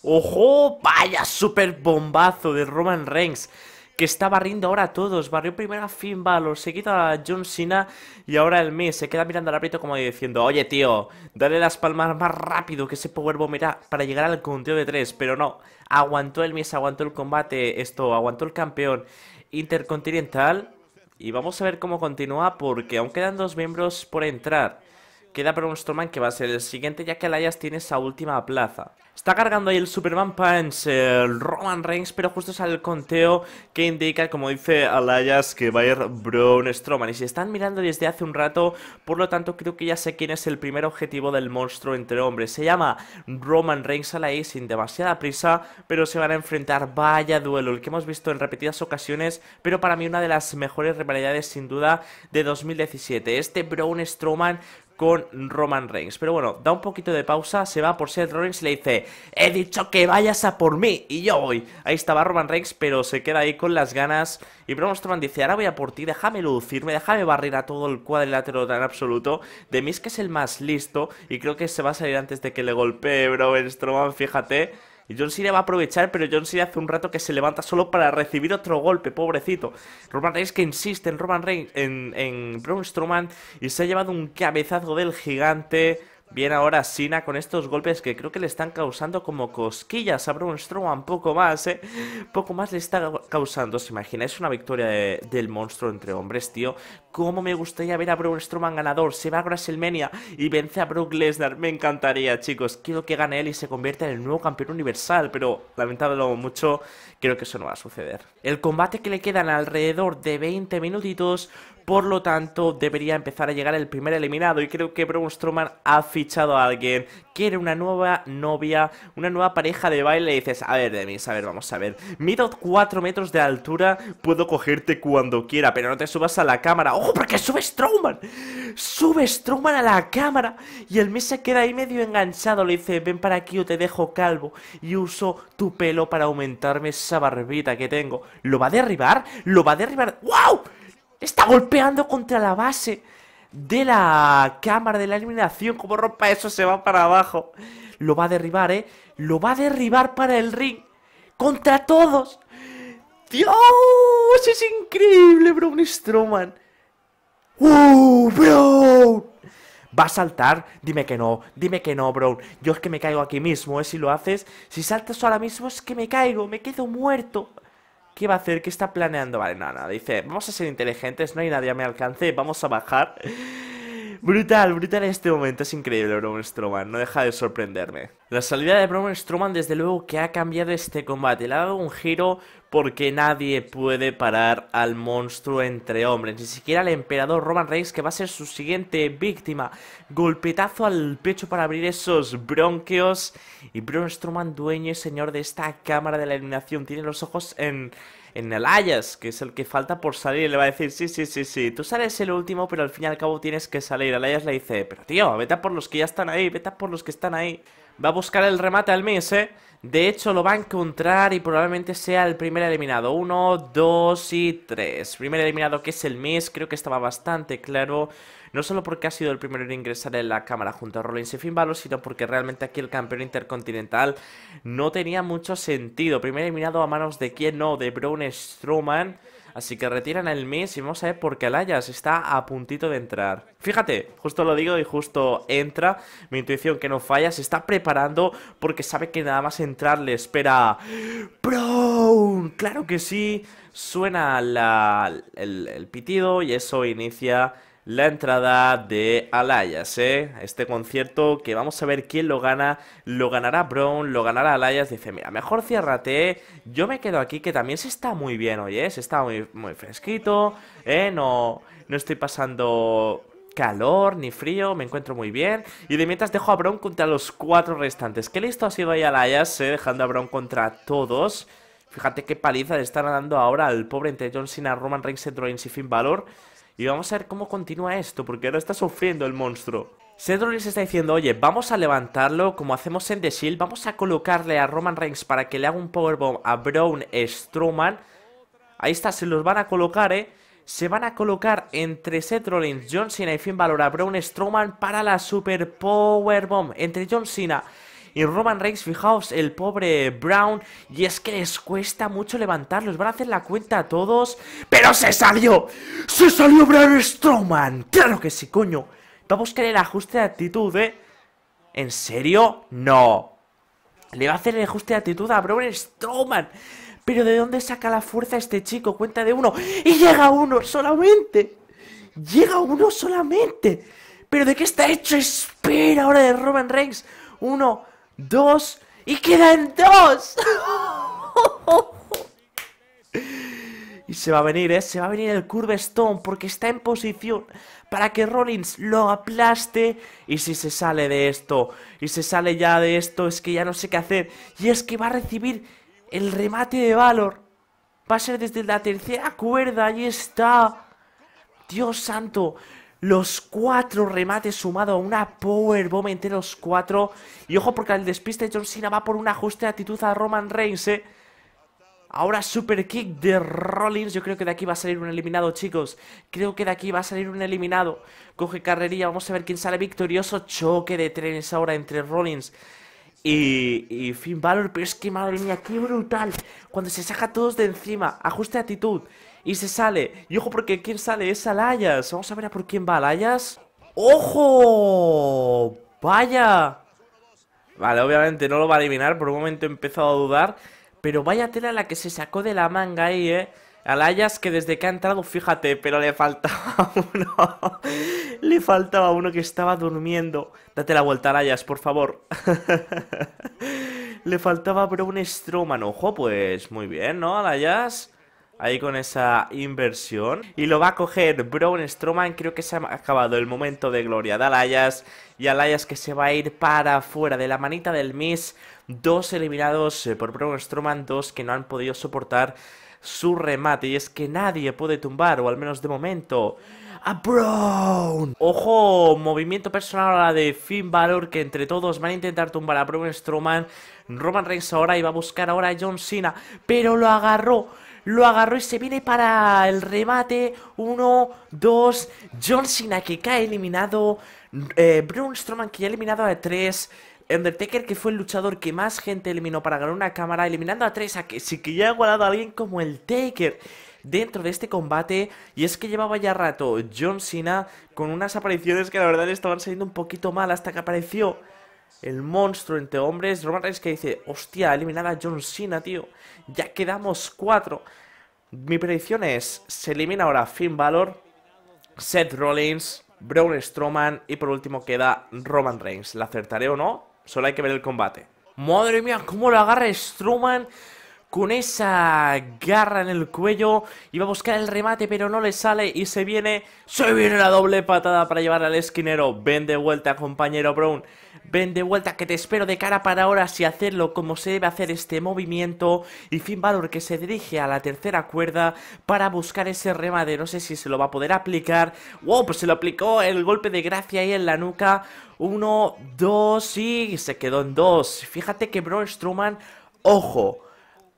¡Ojo! ¡Vaya super bombazo de Roman Reigns! Que está barriendo ahora a todos. Barrió primero a Finn Balor, se quita a John Cena y ahora el Miz se queda mirando al árbitro como diciendo, oye tío, dale las palmas más rápido que ese powerbomb era para llegar al conteo de tres. Pero no, aguantó el Miz, aguantó el combate, esto, aguantó el campeón intercontinental. Y vamos a ver cómo continúa, porque aún quedan dos miembros por entrar. Queda Braun Strowman, que va a ser el siguiente, ya que Elias tiene esa última plaza. Está cargando ahí el Superman Punch el Roman Reigns, pero justo es al conteo que indica, como dice Elias, que va a ir Braun Strowman. Y se están mirando desde hace un rato, por lo tanto creo que ya sé quién es el primer objetivo del monstruo entre hombres. Se llama Roman Reigns, Elias, sin demasiada prisa, pero se van a enfrentar. Vaya duelo, el que hemos visto en repetidas ocasiones, pero para mí una de las mejores rivalidades sin duda de dos mil diecisiete. Este Braun Strowman con Roman Reigns. Pero bueno, da un poquito de pausa, se va por Seth Rollins y le dice, he dicho que vayas a por mí y yo voy. Ahí estaba Roman Reigns, pero se queda ahí con las ganas. Y Braun Strowman dice, ahora voy a por ti, déjame lucirme, déjame barrer a todo el cuadrilátero tan absoluto. De Miz, que es el más listo, y creo que se va a salir antes de que le golpee Braun Strowman, fíjate. Y John Cena va a aprovechar, pero John Cena hace un rato que se levanta solo para recibir otro golpe, pobrecito. Roman Reigns que insiste en Roman Reigns, en, en Braun Strowman, y se ha llevado un cabezazo del gigante. Viene ahora Cena con estos golpes que creo que le están causando como cosquillas a Braun Strowman, poco más, ¿eh? Poco más le está causando. ¿Os imagináis una victoria de, del monstruo entre hombres, tío? ¿Cómo me gustaría ver a Braun Strowman ganador? Se va a WrestleMania y vence a Brock Lesnar. Me encantaría, chicos. Quiero que gane él y se convierta en el nuevo campeón universal, pero lamentándolo mucho, creo que eso no va a suceder. El combate que le quedan alrededor de veinte minutitos. Por lo tanto, debería empezar a llegar el primer eliminado. Y creo que Braun Strowman ha fichado a alguien. Quiere una nueva novia, una nueva pareja de baile. Y dices, a ver, Demis, a ver, vamos a ver. Mido cuatro metros de altura, puedo cogerte cuando quiera, pero no te subas a la cámara. ¡Ojo, porque sube Strowman! Sube Strowman a la cámara. Y el Miz se queda ahí medio enganchado. Le dice, ven para aquí o te dejo calvo. Y uso tu pelo para aumentarme esa barbita que tengo. ¿Lo va a derribar? ¿Lo va a derribar? ¡Wow! Está golpeando contra la base de la cámara de la eliminación. Como rompa eso, se va para abajo. Lo va a derribar, ¿eh? Lo va a derribar para el ring. ¡Contra todos! ¡Dios! ¡Es increíble, Braun Strowman! ¡Uh, Braun! ¿Va a saltar? Dime que no, dime que no, Braun. Yo es que me caigo aquí mismo, ¿eh? Si lo haces. Si saltas ahora mismo es que me caigo, me quedo muerto. ¿Qué va a hacer? ¿Qué está planeando? Vale, nada, nada. Dice, vamos a ser inteligentes, no hay nadie a mi alcance, vamos a bajar. Brutal, brutal este momento, es increíble Braun Strowman, no deja de sorprenderme. La salida de Braun Strowman desde luego que ha cambiado este combate, le ha dado un giro porque nadie puede parar al monstruo entre hombres, ni siquiera al emperador Roman Reigns, que va a ser su siguiente víctima. Golpetazo al pecho para abrir esos bronquios, y Braun Strowman, dueño y señor de esta cámara de la eliminación, tiene los ojos en... en Elias, que es el que falta por salir. Le va a decir, sí, sí, sí, sí, tú sales el último, pero al fin y al cabo tienes que salir. Elias le dice, pero tío, vete a por los que ya están ahí, vete a por los que están ahí. Va a buscar el remate al Miz, ¿eh? De hecho, lo va a encontrar y probablemente sea el primer eliminado. Uno, dos y tres. Primer eliminado que es el Miz, creo que estaba bastante claro. No solo porque ha sido el primero en ingresar en la cámara junto a Rollins y Finn Balor, sino porque realmente aquí el campeón intercontinental no tenía mucho sentido. Primero eliminado a manos de quién, no, de Braun Strowman. Así que retiran al Miz y vamos a ver por qué Elias está a puntito de entrar. Fíjate, justo lo digo y justo entra. Mi intuición que no falla, se está preparando porque sabe que nada más entrar le espera... ¡Braun! ¡Claro que sí! Suena la, el, el pitido y eso inicia... la entrada de Elias, ¿eh? Este concierto que vamos a ver quién lo gana. Lo ganará Braun, lo ganará Elias. Dice, mira, mejor ciérrate. Yo me quedo aquí, que también se está muy bien hoy, ¿eh? Se está muy, muy fresquito, ¿eh? No, no estoy pasando... calor, ni frío, me encuentro muy bien. Y de mientras dejo a Braun contra los cuatro restantes. Qué listo ha sido ahí Elias, ¿eh? Dejando a Braun contra todos. Fíjate qué paliza le están dando ahora al pobre entre John Cena, Roman Reigns, Seth Rollins y Finn Balor. Y vamos a ver cómo continúa esto, porque ahora está sufriendo el monstruo. Seth Rollins está diciendo, oye, vamos a levantarlo como hacemos en The Shield. Vamos a colocarle a Roman Reigns para que le haga un powerbomb a Braun Strowman. Ahí está, se los van a colocar, eh. Se van a colocar entre Seth Rollins, John Cena y Finn Balor a Braun Strowman para la super powerbomb entre John Cena y Roman Reigns. Fijaos, el pobre Braun, y es que les cuesta mucho levantarlos, van a hacer la cuenta a todos, pero se salió, se salió Braun Strowman, claro que sí, coño, va a buscar el ajuste de actitud, ¿eh? ¿En serio? No, le va a hacer el ajuste de actitud a Braun Strowman, pero ¿de dónde saca la fuerza este chico? Cuenta de uno, y llega uno solamente, llega uno solamente, pero ¿de qué está hecho? Espera ahora de Roman Reigns, uno... dos, y quedan dos. Y se va a venir, ¿eh? Se va a venir el Curvestone, porque está en posición para que Rollins lo aplaste. Y si se sale de esto, y se sale ya de esto, es que ya no sé qué hacer. Y es que va a recibir el remate de Balor. Va a ser desde la tercera cuerda, ahí está. Dios santo. Los cuatro remates sumado a una powerbomb entre los cuatro. Y ojo, porque al despiste John Cena va por un ajuste de actitud a Roman Reigns, ¿eh? Ahora super kick de Rollins. Yo creo que de aquí va a salir un eliminado, chicos. Creo que de aquí va a salir un eliminado. Coge carrerilla, vamos a ver quién sale victorioso. Choque de trenes ahora entre Rollins y, y Finn Balor. Pero es que madre mía, qué brutal. Cuando se saca a todos de encima, ajuste de actitud. Y se sale, y ojo porque ¿quién sale? Es Elias, vamos a ver a por quién va Elias. ¡Ojo! ¡Vaya! Vale, obviamente no lo va a eliminar, por un momento he empezado a dudar. Pero vaya tela la que se sacó de la manga ahí, eh. Elias, que desde que ha entrado, fíjate, pero le faltaba uno. Le faltaba uno que estaba durmiendo. Date la vuelta, Elias, por favor. Le faltaba Braun Strowman, ojo, pues muy bien, ¿no, Elias? Ahí con esa inversión. Y lo va a coger Braun Strowman. Creo que se ha acabado el momento de gloria de Elias. Y Elias que se va a ir para afuera de la manita del Miz. Dos eliminados por Braun Strowman. Dos que no han podido soportar su remate. Y es que nadie puede tumbar, o al menos de momento, a Braun. Ojo, movimiento personal ahora de Finn Balor, que entre todos van a intentar tumbar a Braun Strowman. Roman Reigns ahora iba a buscar ahora a John Cena, pero lo agarró. Lo agarró y se viene para el remate. Uno, dos. John Cena que cae eliminado. Eh, Braun Strowman que ya ha eliminado a tres. Undertaker, que fue el luchador que más gente eliminó para ganar una cámara, eliminando a tres. A que sí que ya ha igualado a alguien como el Taker dentro de este combate. Y es que llevaba ya rato John Cena con unas apariciones que la verdad le estaban saliendo un poquito mal, hasta que apareció el monstruo entre hombres, Roman Reigns, que dice, hostia, eliminada a John Cena, tío. Ya quedamos cuatro. Mi predicción es, se elimina ahora Finn Balor, Seth Rollins, Braun Strowman y por último queda Roman Reigns. ¿La acertaré o no? Solo hay que ver el combate. Madre mía, cómo lo agarra Strowman con esa garra en el cuello. Iba a buscar el remate, pero no le sale y se viene... Se viene la doble patada para llevar al esquinero. Ven de vuelta, compañero Braun. Ven de vuelta, que te espero de cara para ahora si hacerlo como se debe hacer este movimiento. Y Finn Balor, que se dirige a la tercera cuerda para buscar ese remate. No sé si se lo va a poder aplicar. ¡Wow! Pues se lo aplicó el golpe de gracia ahí en la nuca. Uno, dos y se quedó en dos. Fíjate que Braun Strowman... ¡Ojo!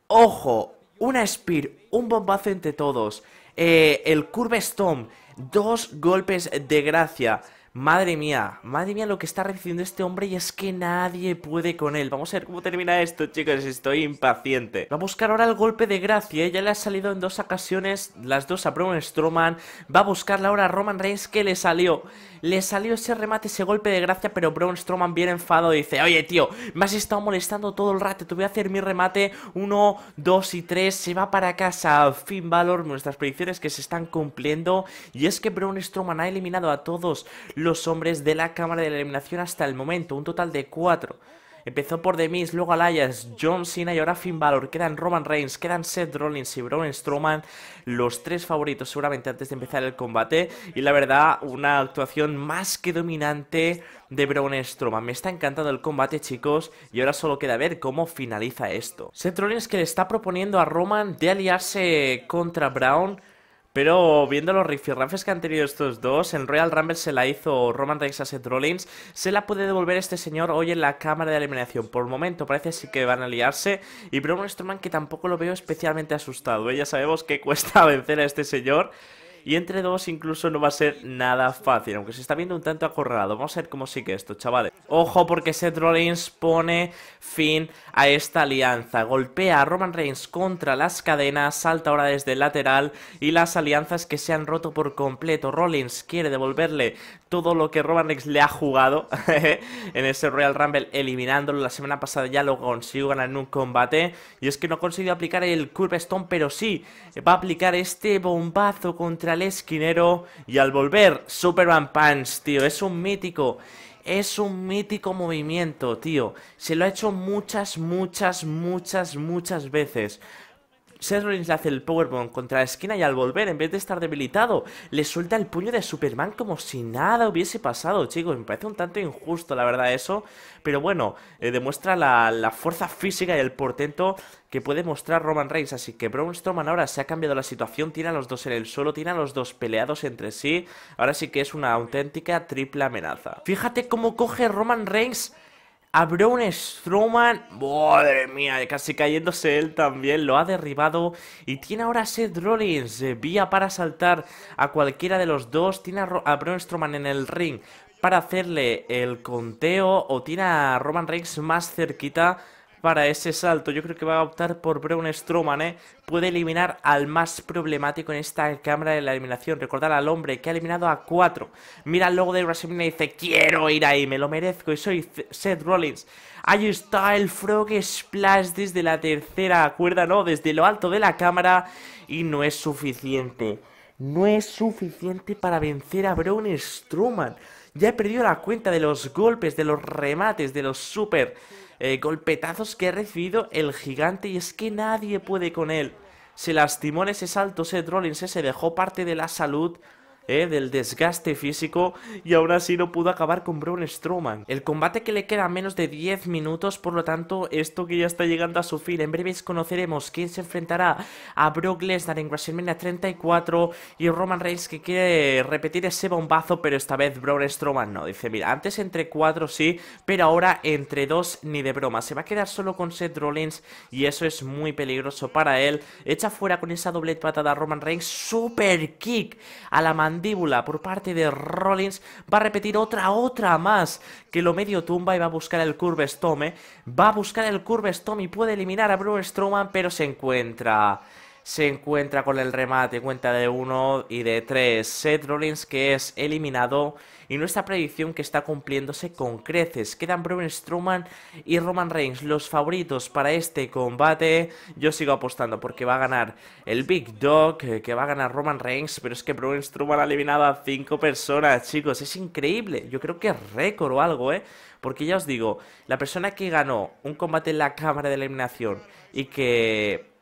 Ojo, una spear, un bombazo entre todos, eh, el curve stomp, dos golpes de gracia. Madre mía, madre mía lo que está recibiendo este hombre y es que nadie puede con él. Vamos a ver cómo termina esto, chicos, estoy impaciente. Va a buscar ahora el golpe de gracia, ya le ha salido en dos ocasiones, las dos a Braun Strowman. Va a buscarla ahora a Roman Reigns, que le salió. Le salió ese remate, ese golpe de gracia, pero Braun Strowman bien enfadado dice: oye, tío, me has estado molestando todo el rato, te voy a hacer mi remate. Uno, dos y tres, se va para casa Finn Balor, nuestras predicciones que se están cumpliendo. Y es que Braun Strowman ha eliminado a todos los hombres de la cámara de la eliminación hasta el momento, un total de cuatro. Empezó por The Miz, luego Elias, John Cena y ahora Finn Balor. Quedan Roman Reigns, quedan Seth Rollins y Braun Strowman, los tres favoritos seguramente antes de empezar el combate. Y la verdad, una actuación más que dominante de Braun Strowman. Me está encantando el combate, chicos, y ahora solo queda ver cómo finaliza esto. Seth Rollins, que le está proponiendo a Roman de aliarse contra Braun. Pero viendo los rifirrafes que han tenido estos dos, en Royal Rumble se la hizo Roman Reigns a Seth Rollins. Se la puede devolver este señor hoy en la cámara de eliminación. Por el momento parece sí que van a liarse. Y Braun Strowman, que tampoco lo veo especialmente asustado. Ya sabemos que cuesta vencer a este señor. Y entre dos incluso no va a ser nada fácil, aunque se está viendo un tanto acorralado. Vamos a ver cómo sigue esto, chavales. Ojo, porque Seth Rollins pone fin a esta alianza. Golpea a Roman Reigns contra las cadenas, salta ahora desde el lateral y las alianzas que se han roto por completo. Rollins quiere devolverle todo lo que Roman Reigns le ha jugado en ese Royal Rumble, eliminándolo. La semana pasada ya lo consiguió ganar en un combate. Y es que no consiguió aplicar el Curve Stone, pero sí va a aplicar este bombazo contra el esquinero. Y al volver, Superman Punch, tío, es un mítico. Es un mítico movimiento, tío. Se lo ha hecho muchas, muchas, muchas, muchas veces. Seth Rollins le hace el powerbomb contra la esquina y al volver, en vez de estar debilitado, le suelta el puño de Superman como si nada hubiese pasado, chicos. Me parece un tanto injusto, la verdad, eso. Pero bueno, eh, demuestra la, la fuerza física y el portento que puede mostrar Roman Reigns. Así que Braun Strowman ahora se ha cambiado la situación. Tiene a los dos en el suelo, tiene a los dos peleados entre sí. Ahora sí que es una auténtica triple amenaza. Fíjate cómo coge Roman Reigns a Braun Strowman. Madre mía, casi cayéndose él también. Lo ha derribado. Y tiene ahora a Seth Rollins, eh, vía para saltar a cualquiera de los dos. Tiene a, a Braun Strowman en el ring para hacerle el conteo. O tiene a Roman Reigns más cerquita para ese salto. Yo creo que va a optar por Braun Strowman, ¿eh? Puede eliminar al más problemático en esta cámara de la eliminación. Recordar al hombre que ha eliminado a cuatro. Mira el logo de WrestleMania y dice: quiero ir ahí, me lo merezco y soy Seth Rollins. Ahí está el Frog Splash desde la tercera cuerda, no, desde lo alto de la cámara. Y no es suficiente. No es suficiente para vencer a Braun Strowman. Ya he perdido la cuenta de los golpes, de los remates, de los super... Eh, golpetazos que ha recibido el gigante. Y es que nadie puede con él. Se lastimó en ese salto Seth Rollins, eh, se dejó parte de la salud, eh, del desgaste físico. Y aún así no pudo acabar con Braun Strowman. El combate que le queda menos de diez minutos. Por lo tanto, esto que ya está llegando a su fin. En breves conoceremos quién se enfrentará a Brock Lesnar en WrestleMania treinta y cuatro. Y Roman Reigns, que quiere repetir ese bombazo, pero esta vez Braun Strowman no. Dice: mira, antes entre cuatro sí, pero ahora entre dos ni de broma. Se va a quedar solo con Seth Rollins y eso es muy peligroso para él. Echa fuera con esa doble patada a Roman Reigns. Super kick a la mandíbula por parte de Rollins. Va a repetir otra, otra más que lo medio tumba y va a buscar el Curve Stomp. Va a buscar el Curve Stomp y puede eliminar a Braun Strowman, pero se encuentra se encuentra con el remate, cuenta de uno y de tres, Seth Rollins, que es eliminado, y nuestra predicción que está cumpliéndose con creces. Quedan Braun Strowman y Roman Reigns los favoritos para este combate. Yo sigo apostando porque va a ganar el Big Dog, que va a ganar Roman Reigns, pero es que Braun Strowman ha eliminado a cinco personas, chicos, es increíble. Yo creo que es récord o algo, ¿eh? Porque ya os digo, la persona que ganó un combate en la cámara de eliminación y que...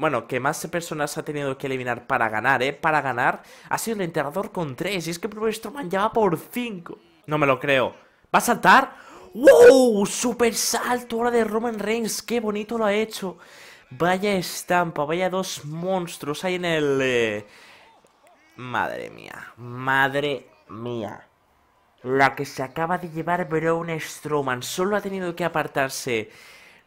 bueno, que más personas ha tenido que eliminar para ganar, ¿eh? Para ganar ha sido el enterrador con tres. Y es que Braun Strowman ya va por cinco. No me lo creo. ¿Va a saltar? ¡Wow! ¡Super salto ahora de Roman Reigns! ¡Qué bonito lo ha hecho! Vaya estampa, vaya dos monstruos ahí en el... Eh... Madre mía, madre mía. La que se acaba de llevar Braun Strowman. Solo ha tenido que apartarse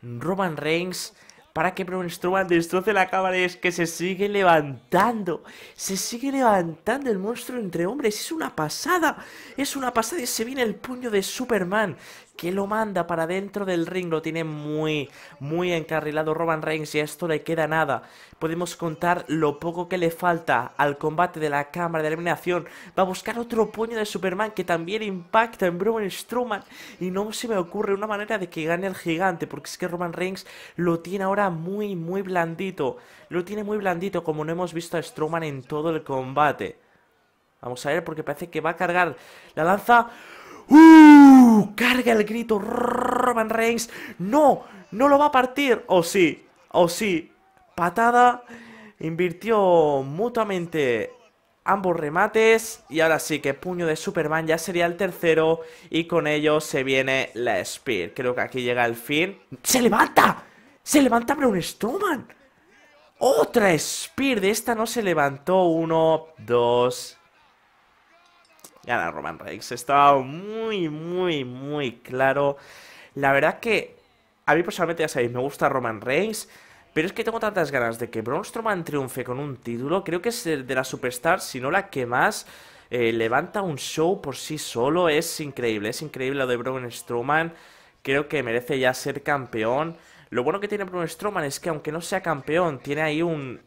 Roman Reigns para que Braun Strowman destroce la cámara. Y es que se sigue levantando. Se sigue levantando el monstruo entre hombres. Es una pasada. Es una pasada. Y se viene el puño de Superman, que lo manda para dentro del ring. Lo tiene muy, muy encarrilado Roman Reigns. Y a esto le queda nada. Podemos contar lo poco que le falta al combate de la cámara de eliminación. Va a buscar otro puño de Superman, que también impacta en Braun Strowman. Y no se me ocurre una manera de que gane el gigante, porque es que Roman Reigns lo tiene ahora muy, muy blandito. Lo tiene muy blandito, como no hemos visto a Strowman en todo el combate. Vamos a ver, porque parece que va a cargar la lanza. ¡Uh! Carga el grito Roman Reigns. ¡No! ¡No lo va a partir! ¡Oh, sí! ¡Oh, sí! Patada. Invirtió mutuamente ambos remates. Y ahora sí que puño de Superman ya sería el tercero. Y con ello se viene la Spear. Creo que aquí llega el fin. ¡Se levanta! ¡Se levanta Braun Strowman! ¡Otra Spear! De esta no se levantó. Uno, dos... Gana Roman Reigns. Estaba muy, muy, muy claro. La verdad que a mí personalmente, ya sabéis, me gusta Roman Reigns, pero es que tengo tantas ganas de que Braun Strowman triunfe con un título. Creo que es el de la Superstar, si no la que más... Eh, levanta un show por sí solo. Es increíble, es increíble lo de Braun Strowman. Creo que merece ya ser campeón. Lo bueno que tiene Braun Strowman es que aunque no sea campeón, tiene ahí un,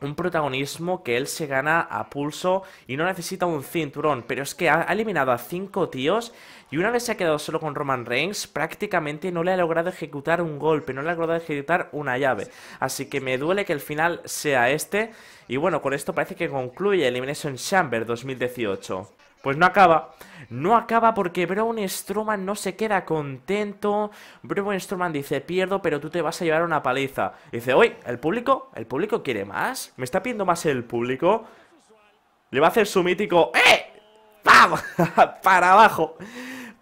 un protagonismo que él se gana a pulso y no necesita un cinturón. Pero es que ha, ha eliminado a cinco tíos y una vez se ha quedado solo con Roman Reigns, prácticamente no le ha logrado ejecutar un golpe, no le ha logrado ejecutar una llave. Así que me duele que el final sea este. Y bueno, con esto parece que concluye Elimination Chamber dos mil dieciocho. Pues no acaba, no acaba porque Braun Strowman no se queda contento. Braun Strowman dice: pierdo, pero tú te vas a llevar una paliza. Y dice: oye, ¿el público? ¿El público quiere más? ¿Me está pidiendo más el público? Le va a hacer su mítico ¡eh! ¡Pam! Para abajo.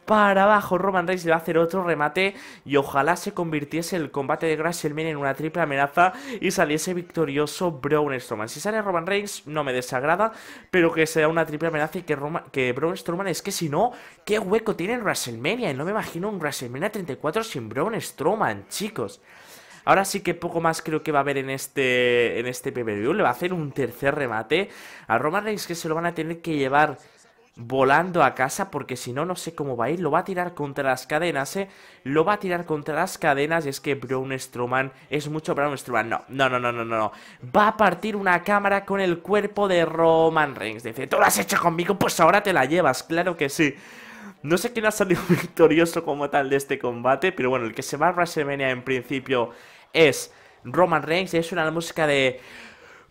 Para abajo, Roman Reigns le va a hacer otro remate y ojalá se convirtiese el combate de WrestleMania en una triple amenaza y saliese victorioso Braun Strowman. Si sale Roman Reigns no me desagrada, pero que sea una triple amenaza y que, Roma, que Braun Strowman, es que si no, ¿qué hueco tiene en WrestleMania? No me imagino un WrestleMania treinta y cuatro sin Braun Strowman, chicos. Ahora sí que poco más creo que va a haber en este, en este pay-per-view. Le va a hacer un tercer remate a Roman Reigns, que se lo van a tener que llevar volando a casa, porque si no, no sé cómo va a ir. Lo va a tirar contra las cadenas, eh Lo va a tirar contra las cadenas. Y es que Braun Strowman es mucho Braun Strowman. No, no, no, no, no, no va a partir una cámara con el cuerpo de Roman Reigns. Dice: tú lo has hecho conmigo, pues ahora te la llevas. Claro que sí. No sé quién ha salido victorioso como tal de este combate, pero bueno, el que se va a WrestleMania en principio es Roman Reigns. Es una música de...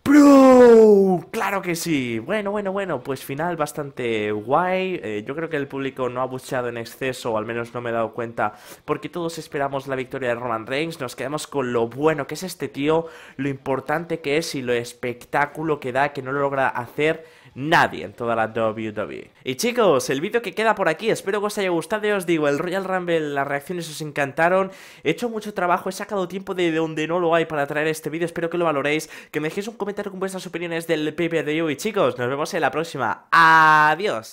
¡Bro! ¡Claro que sí! Bueno, bueno, bueno, pues final bastante guay. Eh, yo creo que el público no ha bucheado en exceso, o al menos no me he dado cuenta, porque todos esperamos la victoria de Roman Reigns. Nos quedamos con lo bueno que es este tío, lo importante que es y lo espectáculo que da, que no lo logra hacer nadie en toda la doble u doble u E. Y chicos, el vídeo que queda por aquí, espero que os haya gustado. Ya os digo, el Royal Rumble, las reacciones os encantaron. He hecho mucho trabajo, he sacado tiempo de donde no lo hay para traer este vídeo. Espero que lo valoréis, que me dejéis un comentario con vuestras opiniones del pay-per-view. Y chicos, nos vemos en la próxima. Adiós.